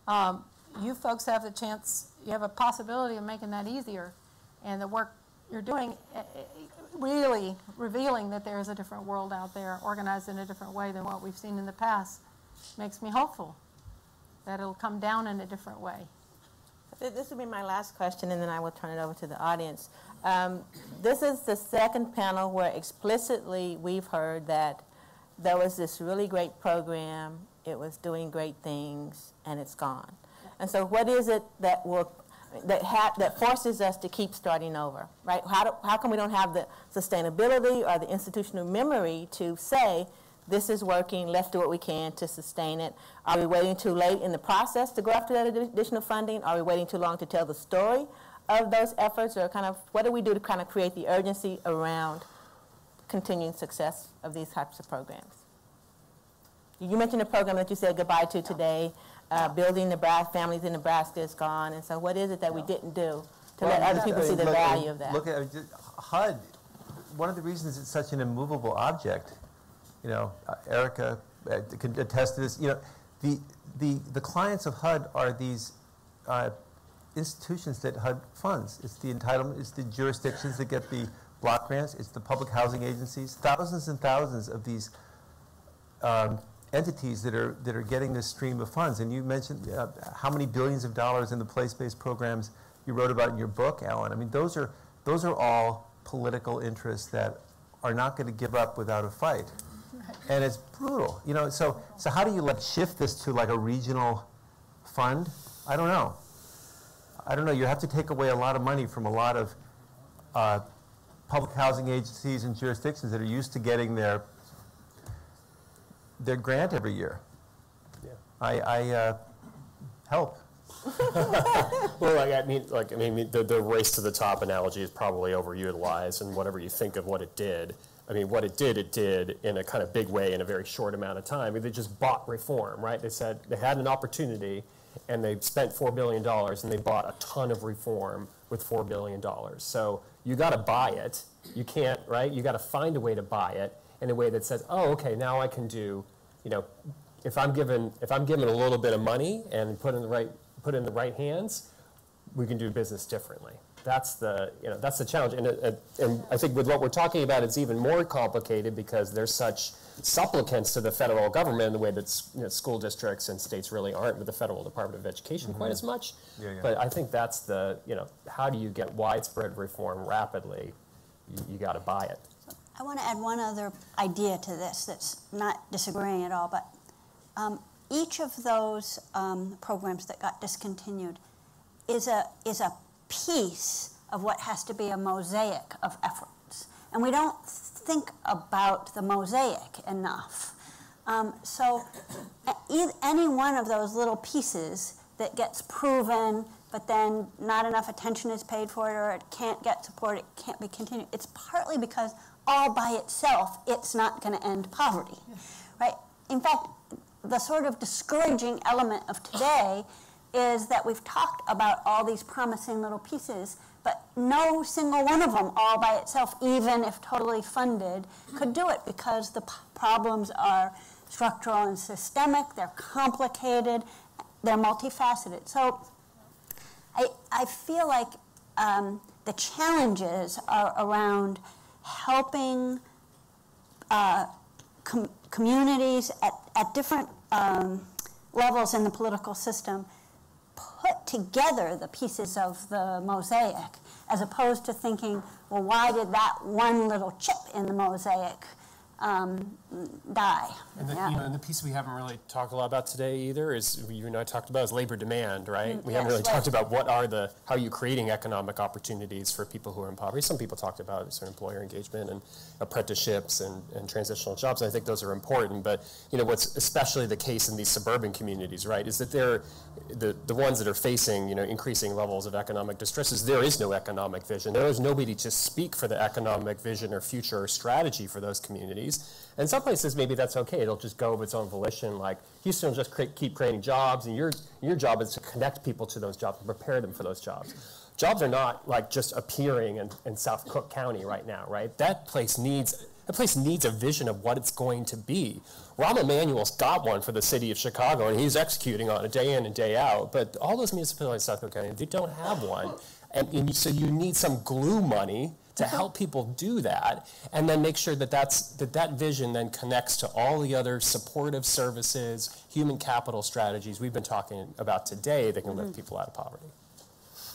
Um, you folks have the chance. You have a possibility of making that easier, and the work you're doing really revealing that there is a different world out there, organized in a different way than what we've seen in the past, makes me hopeful that it'll come down in a different way. This will be my last question, and then I will turn it over to the audience. Um, this is the second panel where explicitly we've heard that there was this really great program, it was doing great things, and it's gone. And so what is it that will, that ha that forces us to keep starting over, right? How, do, how come we don't have the sustainability or the institutional memory to say, this is working, let's do what we can to sustain it? Are we waiting too late in the process to go after that additional funding? Are we waiting too long to tell the story of those efforts? Or kind of, what do we do to kind of create the urgency around continuing success of these types of programs? You mentioned a program that you said goodbye to today. Uh, building Nebraska, families in Nebraska is gone, and so what is it that we didn't do to well, let other people I mean, see the look, value of that? Look at H U D. One of the reasons it's such an immovable object, you know, uh, Erica uh, can attest to this. You know, the the the clients of H U D are these uh, institutions that H U D funds. It's the entitlement. It's the jurisdictions that get the block grants. It's the public housing agencies. Thousands and thousands of these. Um, entities that are that are getting this stream of funds. And you mentioned uh, how many billions of dollars in the place-based programs you wrote about in your book, Alan. I mean, those are those are all political interests that are not going to give up without a fight. And it's brutal. You know, so so how do you like shift this to like a regional fund? I don't know. I don't know. You have to take away a lot of money from a lot of uh, public housing agencies and jurisdictions that are used to getting their their grant every year. Yeah. I, I uh, help. Well, like, I mean, like I mean, the, the race to the top analogy is probably overutilized, and whatever you think of what it did, I mean, what it did, it did in a kind of big way in a very short amount of time. I mean, they just bought reform, right? They said they had an opportunity, and they spent four billion dollars, and they bought a ton of reform with four billion dollars. So you got to buy it. You can't, right? You got to find a way to buy it. In a way that says, oh, okay, now I can do, you know, if I'm given if I'm given a little bit of money and put in the right put in the right hands, we can do business differently. That's the you know that's the challenge, and uh, and I think with what we're talking about, it's even more complicated because there's such supplicants to the federal government in the way that you know, school districts and states really aren't with the federal Department of Education mm-hmm. quite as much. Yeah, yeah. But I think that's the you know how do you get widespread reform rapidly? You, you got to buy it. I want to add one other idea to this that's not disagreeing at all, but um, each of those um, programs that got discontinued is a, is a piece of what has to be a mosaic of efforts. And we don't think about the mosaic enough. Um, so any one of those little pieces that gets proven, but then not enough attention is paid for it, or it can't get support, it can't be continued, it's partly because all by itself, it's not going to end poverty, right? In fact, the sort of discouraging element of today is that we've talked about all these promising little pieces, but no single one of them all by itself, even if totally funded, could do it because the p problems are structural and systemic, they're complicated, they're multifaceted. So I, I feel like um, the challenges are around helping uh, com communities at, at different um, levels in the political system put together the pieces of the mosaic, as opposed to thinking, well, why did that one little chip in the mosaic um, die? And the, yeah. you know, and the piece we haven't really talked a lot about today either is, you and I talked about, is labor demand, right? Mm, we yes, haven't really right. talked about what are the, how are you creating economic opportunities for people who are in poverty? Some people talked about sort of employer engagement and apprenticeships and, and transitional jobs. And I think those are important, but you know, what's especially the case in these suburban communities, right, is that they're, the, the ones that are facing, you know, increasing levels of economic distress is there is no economic vision. There is nobody to speak for the economic vision or future or strategy for those communities. And some places maybe that's okay. It'll just go of its own volition. Like Houston will just create, keep creating jobs, and your your job is to connect people to those jobs and prepare them for those jobs. Jobs are not like just appearing in, in South Cook County right now, right? That place needs that place needs a vision of what it's going to be. Rahm Emanuel's got one for the city of Chicago, and he's executing on it day in and day out. But all those municipalities in South Cook County, they don't have one, and, and so you need some glue money to help people do that, and then make sure that that's, that that vision then connects to all the other supportive services, human capital strategies we've been talking about today that can mm-hmm. lift people out of poverty.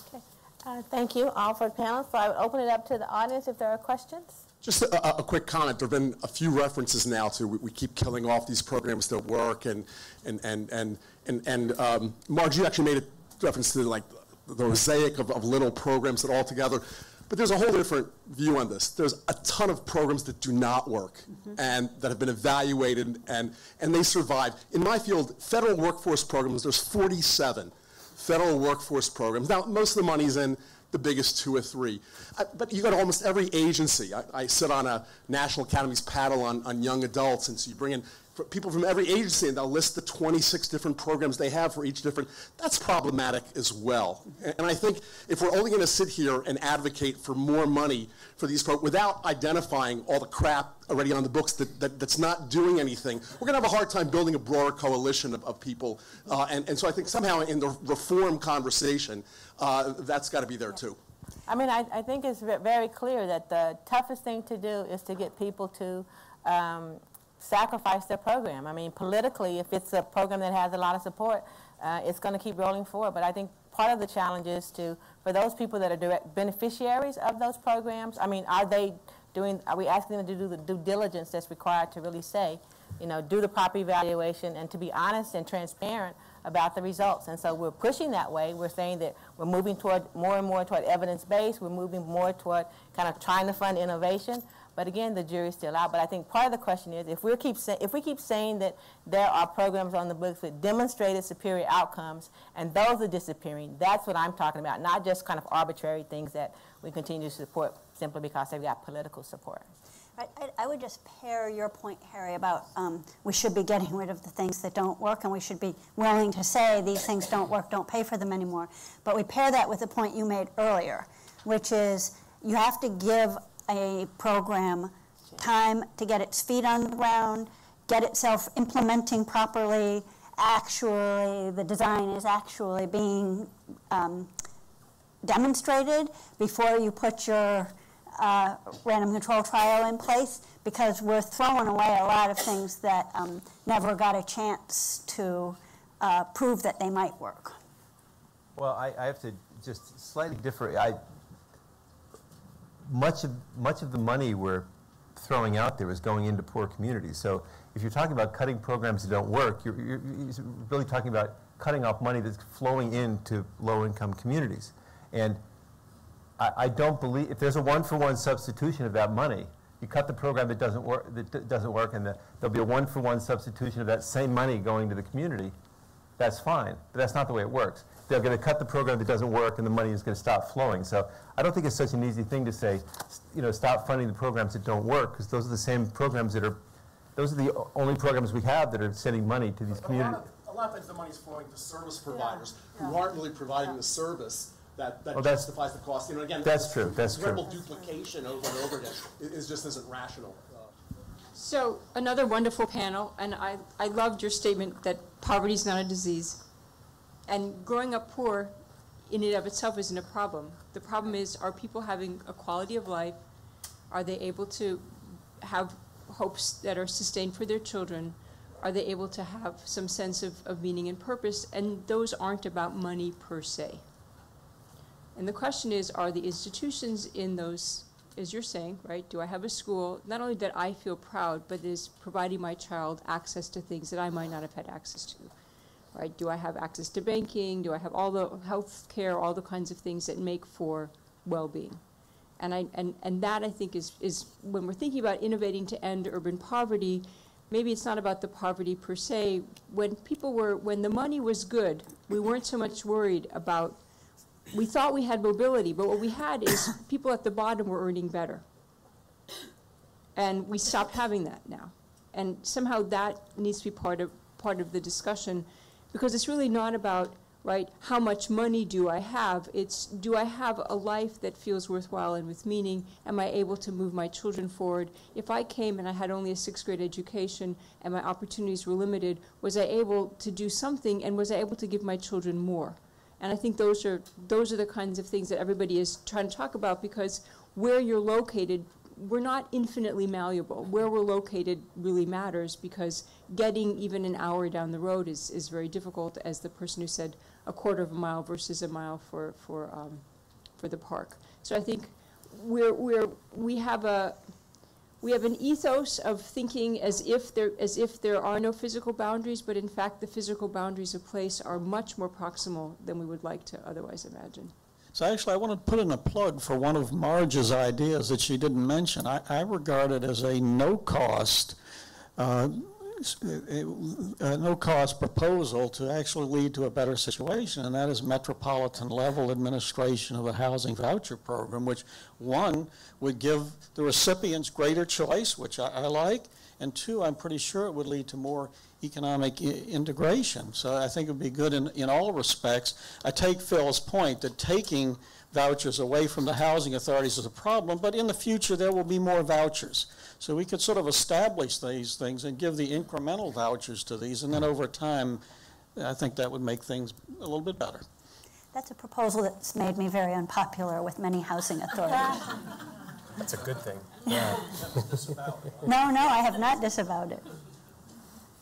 Okay. Uh, thank you all for the panel. So I would open it up to the audience if there are questions. Just a, a quick comment. There have been a few references now to we, we keep killing off these programs that work, and, and, and, and, and, and um, Marge, you actually made a reference to, like, the mosaic of, of little programs that all together. But there's a whole different view on this. There's a ton of programs that do not work, mm-hmm. and that have been evaluated, and, and they survive. In my field, federal workforce programs, there's forty-seven federal workforce programs. Now, most of the money's in the biggest two or three. I, but you got almost every agency. I, I sit on a National Academy's panel on, on young adults, and so you bring in people from every agency, and they'll list the twenty-six different programs they have for each different. That's problematic as well. And I think if we're only going to sit here and advocate for more money for these programs without identifying all the crap already on the books that, that, that's not doing anything, we're going to have a hard time building a broader coalition of, of people. Uh, and, and so I think somehow in the reform conversation, uh, that's got to be there too. I mean, I, I think it's very clear that the toughest thing to do is to get people to um, sacrifice their program. I mean, politically, if it's a program that has a lot of support, uh, it's going to keep rolling forward. But I think part of the challenge is to, for those people that are direct beneficiaries of those programs, I mean, are they doing, are we asking them to do the due diligence that's required to really say, you know, do the proper evaluation and to be honest and transparent about the results? And so we're pushing that way. We're saying that we're moving toward more and more toward evidence-based. We're moving more toward kind of trying to fund innovation. But again, the jury's still out. But I think part of the question is, if we keep say, if we keep saying that there are programs on the books with demonstrated superior outcomes, and those are disappearing, that's what I'm talking about, not just kind of arbitrary things that we continue to support simply because they've got political support. I, I, I would just pair your point, Harry, about um, we should be getting rid of the things that don't work, and we should be willing to say these things don't work, don't pay for them anymore. But we pair that with the point you made earlier, which is you have to give a program time to get its feet on the ground, get itself implementing properly, actually the design is actually being um, demonstrated before you put your uh, random control trial in place, because we're throwing away a lot of things that um, never got a chance to uh, prove that they might work. Well, I, I have to just slightly differ. I, Much of, much of the money we're throwing out there is going into poor communities. So if you're talking about cutting programs that don't work, you're, you're, you're really talking about cutting off money that's flowing into low-income communities. And I, I don't believe, if there's a one-for-one substitution of that money, you cut the program that doesn't work, that d doesn't work, and the, there'll be a one-for-one substitution of that same money going to the community, that's fine, but that's not the way it works. They're going to cut the program that doesn't work, and the money is going to stop flowing. So I don't think it's such an easy thing to say, you know, stop funding the programs that don't work, because those are the same programs that are, those are the only programs we have that are sending money to these communities. A lot of times the money's flowing to service providers yeah. who yeah. aren't really providing yeah. the service that, that well, justifies the cost. You know, again, that's true. That's true. Duplication over and over again is just isn't rational. So another wonderful panel, and I, I loved your statement that poverty is not a disease. And growing up poor in and of itself isn't a problem. The problem is, are people having a quality of life? Are they able to have hopes that are sustained for their children? Are they able to have some sense of, of meaning and purpose? And those aren't about money per se. And the question is, are the institutions in those, as you're saying, right, do I have a school, not only that I feel proud, but is providing my child access to things that I might not have had access to? Right? Do I have access to banking? Do I have all the health care, all the kinds of things that make for well-being? And, I, and, and that, I think, is, is when we're thinking about innovating to end urban poverty, maybe it's not about the poverty per se. When people were, when the money was good, we weren't so much worried about, we thought we had mobility, but what we had is people at the bottom were earning better. And we stopped having that now. And somehow that needs to be part of, part of the discussion. Because it's really not about, right, how much money do I have? It's, do I have a life that feels worthwhile and with meaning? Am I able to move my children forward? If I came and I had only a sixth grade education and my opportunities were limited, was I able to do something, and was I able to give my children more? And I think those are, those are the kinds of things that everybody is trying to talk about, because where you're located, we're not infinitely malleable. Where we're located really matters, because getting even an hour down the road is, is very difficult, as the person who said a quarter of a mile versus a mile for, for, um, for the park. So I think we're, we're, we have a, We have an ethos of thinking as if there, as if there are no physical boundaries, but in fact the physical boundaries of place are much more proximal than we would like to otherwise imagine. So actually I want to put in a plug for one of Marge's ideas that she didn't mention. I, I regard it as a no-cost uh, a no-cost proposal to actually lead to a better situation, and that is metropolitan-level administration of a housing voucher program, which, one, would give the recipients greater choice, which I, I like, and two, I'm pretty sure it would lead to more economic integration. So I think it would be good in, in all respects. I take Phil's point that taking vouchers away from the housing authorities is a problem, but in the future there will be more vouchers. So we could sort of establish these things and give the incremental vouchers to these, and then over time I think that would make things a little bit better. That's a proposal that's made me very unpopular with many housing authorities. That's a good thing. Yeah. No, no, I have not disavowed it.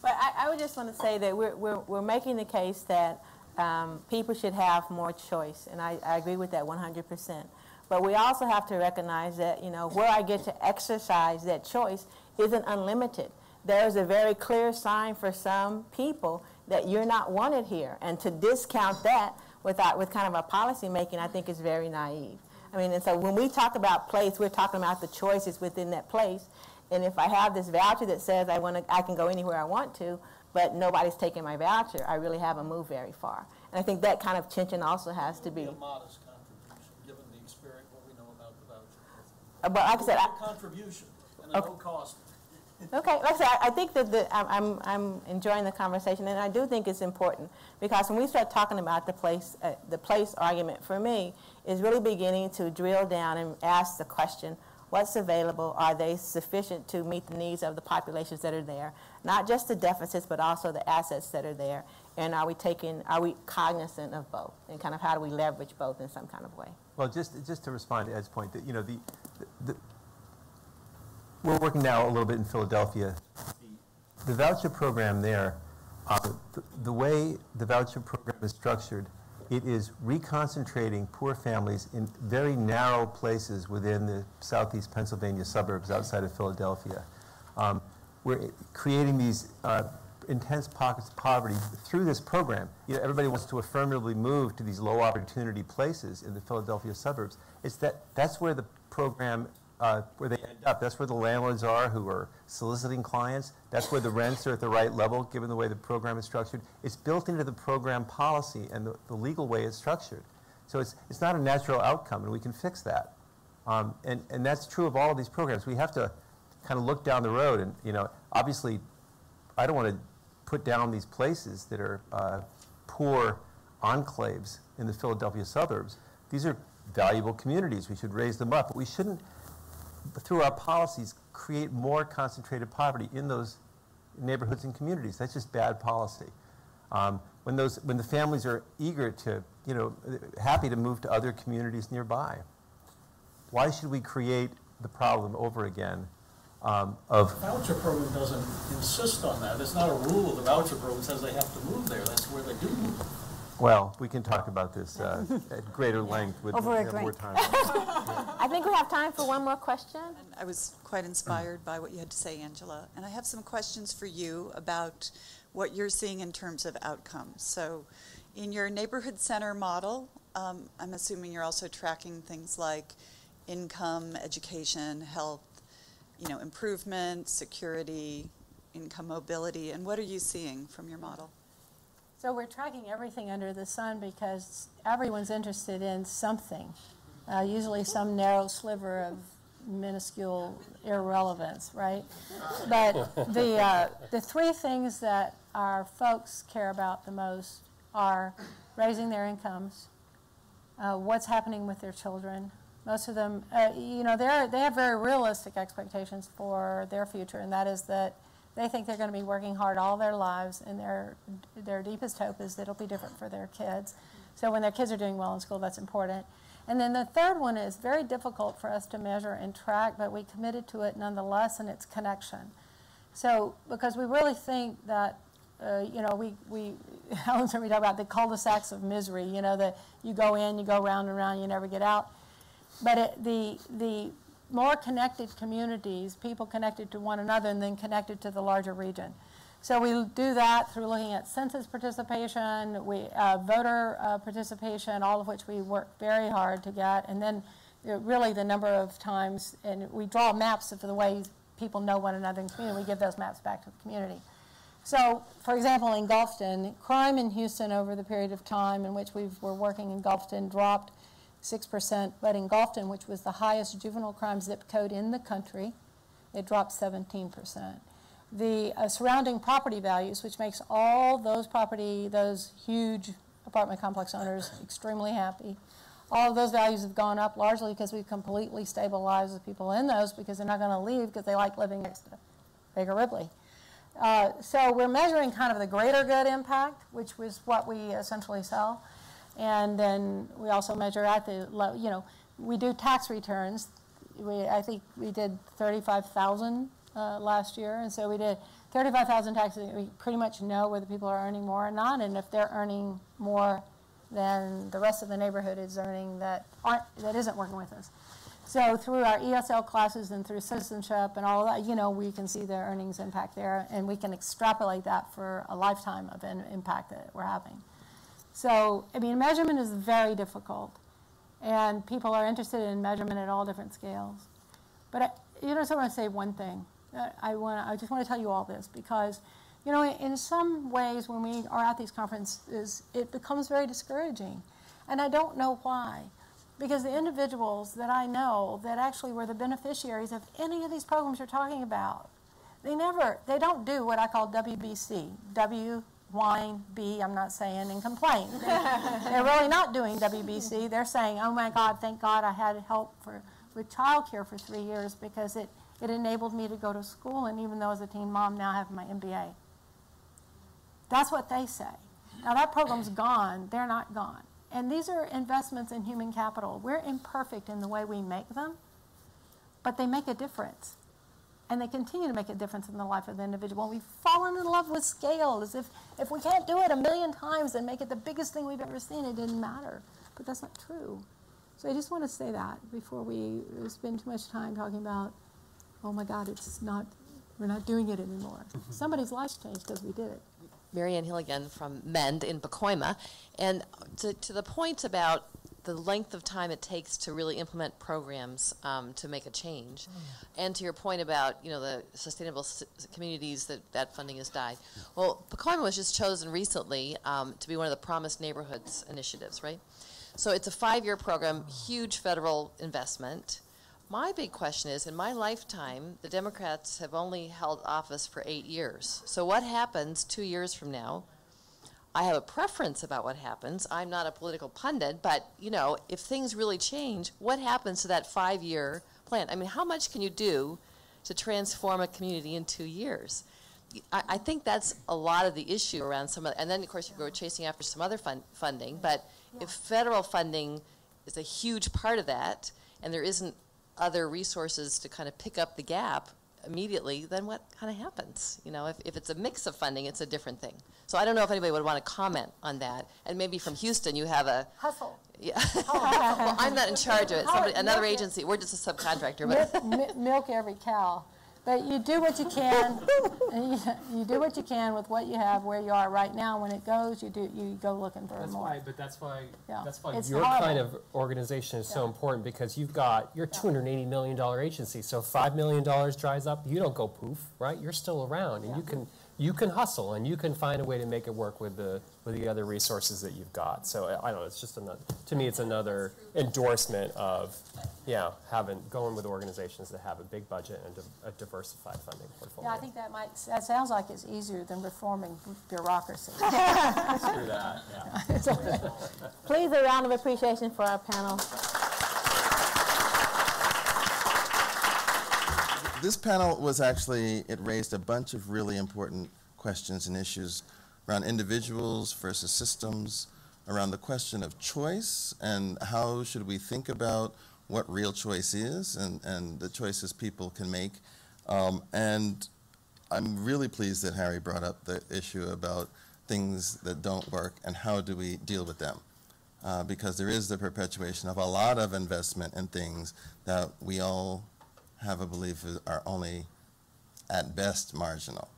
But I, I would just want to say that we're, we're, we're making the case that um, people should have more choice, and I, I agree with that one hundred percent. But we also have to recognize that, you know, where I get to exercise that choice isn't unlimited. There's a very clear sign for some people that you're not wanted here, and to discount that without, with kind of a policy making, I think is very naive. I mean, and so when we talk about place, we're talking about the choices within that place. And if I have this voucher that says I want to, I can go anywhere I want to, but nobody's taking my voucher, I really haven't moved very far. And I think that kind of tension also has to be. Be a modest contribution, given the experience, what we know about the voucher. Uh, but like I said, a I, contribution and a okay. no cost. Okay, like I said, I, I think that the, I'm I'm enjoying the conversation, and I do think it's important, because when we start talking about the place, uh, the place argument for me is really beginning to drill down and ask the question. What's available? Are they sufficient to meet the needs of the populations that are there? Not just the deficits, but also the assets that are there. And are we taking, are we cognizant of both? And kind of how do we leverage both in some kind of way? Well, just just to respond to Ed's point, that you know, the, the we're working now a little bit in Philadelphia. The voucher program there, uh, the, the way the voucher program is structured, it is reconcentrating poor families in very narrow places within the southeast Pennsylvania suburbs outside of Philadelphia. Um, we're creating these uh, intense pockets of poverty through this program. You know, everybody wants to affirmatively move to these low opportunity places in the Philadelphia suburbs. It's that, that's where the program, uh, where they end up. That's where the landlords are who are soliciting clients. That's where the rents are at the right level, given the way the program is structured. It's built into the program policy and the, the legal way it's structured. So it's, it's not a natural outcome, and we can fix that. Um, and, and that's true of all of these programs. We have to kind of look down the road, and you know, obviously, I don't want to put down these places that are uh, poor enclaves in the Philadelphia suburbs. These are valuable communities. We should raise them up, but we shouldn't, through our policies, create more concentrated poverty in those neighborhoods and communities. That's just bad policy. Um, when those, when the families are eager to, you know, happy to move to other communities nearby, why should we create the problem over again? Um, of the voucher program doesn't insist on that. It's not a rule of the voucher program that says they have to move there. That's where they do move. Well, we can talk about this uh, at greater length with Over a more time. I think we have time for one more question. And I was quite inspired by what you had to say, Angela. And I have some questions for you about what you're seeing in terms of outcomes. So in your neighborhood center model, um, I'm assuming you're also tracking things like income, education, health, you know, improvement, security, income mobility. And what are you seeing from your model? So we're tracking everything under the sun, because everyone's interested in something, uh, usually some narrow sliver of minuscule irrelevance, right? But the, uh, the three things that our folks care about the most are raising their incomes, uh, what's happening with their children. Most of them, uh, you know, they're, they have very realistic expectations for their future, and that is that they think they're going to be working hard all their lives, and their, their deepest hope is that it'll be different for their kids. So when their kids are doing well in school, that's important. And then the third one is very difficult for us to measure and track, but we committed to it nonetheless, and it's connection. So because we really think that, uh, you know, we, we, how long are we talking about the cul-de-sacs of misery, you know, that you go in, you go round and round, you never get out. But it, the, the more connected communities, people connected to one another and then connected to the larger region. So we do that through looking at census participation, we, uh, voter uh, participation, all of which we work very hard to get, and then you know, really the number of times, and we draw maps of the ways people know one another in the community. We give those maps back to the community. So, for example, in Gulfton, crime in Houston over the period of time in which we were working in Gulfton dropped six percent, but in Gulfton, which was the highest juvenile crime zip code in the country, it dropped seventeen percent. The uh, surrounding property values, which makes all those property, those huge apartment complex owners extremely happy, all of those values have gone up largely because we've completely stabilized the people in those because they're not going to leave because they like living next to Baker Ripley. Uh, so we're measuring kind of the greater good impact, which was what we essentially sell. And then we also measure at the, you know, we do tax returns. We, I think we did thirty-five thousand uh, last yeyear. And so we did thirty-five thousand taxes. We pretty much know whether people are earning more or not. And if they're earning more than the rest of the neighborhood is earning that, aren't, that isn't working with us. So through our E S L classes and through citizenship and all that, you know, we can see their earnings impact there, and we can extrapolate that for a lifetime of an impact that we're having. So, I mean, measurement is very difficult, and people are interested in measurement at all different scales. But, I, you know, so I want to say one thing. I, wanna, I just want to tell you all this because, you know, in some ways when we are at these conferences, it becomes very discouraging, and I don't know why. Because the individuals that I know that actually were the beneficiaries of any of these programs you're talking about, they never, they don't do what I call W B C, W, whine, B, I'm not saying, and complain. They're really not doing W B C. They're saying, oh my God, thank God I had help for, with childcare for three years because it, it enabled me to go to school, and even though as a teen mom, now I have my M B A. That's what they say. Now that program's gone, they're not gone. And these are investments in human capital. We're imperfect in the way we make them, but they make a difference. And they continue to make a difference in the life of the individual. We've fallen in love with scale as if, if we can't do it a million times and make it the biggest thing we've ever seen, it didn't matter. But that's not true. So I just want to say that before we spend too much time talking about, oh my God, it's not, we're not doing it anymore. Mm-hmm. Somebody's life's changed because we did it. Marianne Hilligan from MEND in Pacoima. And to, to the point about the length of time it takes to really implement programs um, to make a change, and to your point about, you know, the sustainable communities that that funding has died. Well, Pacoima was just chosen recently um, to be one of the Promised Neighborhoods initiatives, right? So it's a five-year program, huge federal investment. My big question is, in my lifetime, the Democrats have only held office for eight years. So what happens two years from now? I have a preference about what happens. I'm not a political pundit, but, you know, if things really change, what happens to that five-year plan? I mean, how much can you do to transform a community in two years? I, I think that's a lot of the issue around some of, and then, of course, you go chasing after some other fund, funding, but yeah. If federal funding is a huge part of that, and there isn't other resources to kind of pick up the gap immediately, then what kind of happens? You know, if, if it's a mix of funding, it's a different thing. So I don't know if anybody would want to comment on that. And maybe from Houston, you have a... Hustle. Yeah. Well, I'm not in charge of it. Somebody, another agency. We're just a subcontractor. But milk, milk every cow. But you do what you can. you, you do what you can with what you have, where you are right now. When it goes, you do you go looking for that's more. Why, but that's why. Yeah. That's why it's your horrible. Kind of organization is yeah. so important because you've got your yeah. two hundred eighty million dollar agency. So five million dollars dries up, you don't go poof, right? You're still around, and yeah. you can you can hustle, and you can find a way to make it work with the with the other resources that you've got. So I don't know. It's just another to me. It's another endorsement of. Yeah, having going with organizations that have a big budget and a diversified funding portfolio. Yeah, I think that might. That sounds like it's easier than reforming bureaucracy. Through that, yeah. Okay. Please, a round of appreciation for our panel. This panel was actually it raised a bunch of really important questions and issues around individuals versus systems, around the question of choice and how should we think about what real choice is and, and the choices people can make. Um, and I'm really pleased that Harry brought up the issue about things that don't work and how do we deal with them. Uh, because there is the perpetuation of a lot of investment in things that we all have a belief are only at best marginal.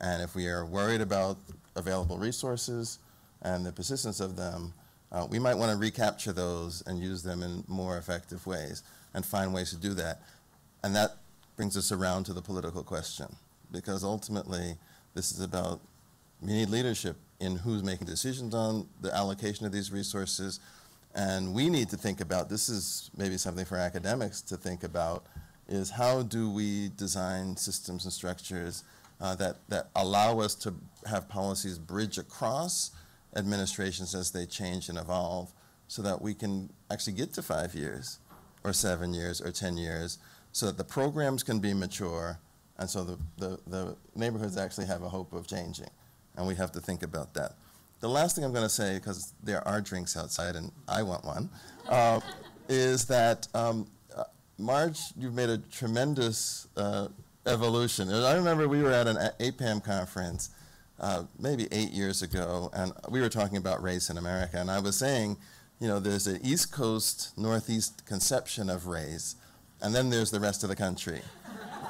And if we are worried about available resources and the persistence of them, uh, we might want to recapture those and use them in more effective ways and find ways to do that. And that brings us around to the political question, because ultimately this is about, we need leadership in who's making decisions on the allocation of these resources. And we need to think about, this is maybe something for academics to think about, is how do we design systems and structures uh, that, that allow us to have policies bridge across administrations as they change and evolve, so that we can actually get to five years or seven years or ten years, so that the programs can be mature, and so the, the, the neighborhoods actually have a hope of changing. And we have to think about that. The last thing I'm going to say, because there are drinks outside and I want one, uh, is that um, uh, Marge, you've made a tremendous uh, evolution. And I remember we were at an A PAM conference uh, maybe eight years ago, and we were talking about race in America. And I was saying, you know, there's an East Coast, Northeast conception of race, and then there's the rest of the country,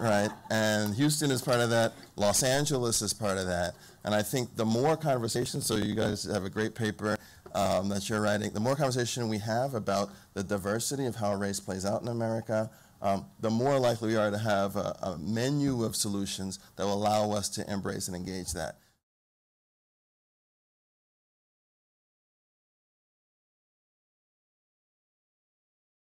right? And Houston is part of that. Los Angeles is part of that. And I think the more conversation, so you guys have a great paper um, that you're writing, the more conversation we have about the diversity of how race plays out in America, um, the more likely we are to have a, a menu of solutions that will allow us to embrace and engage that.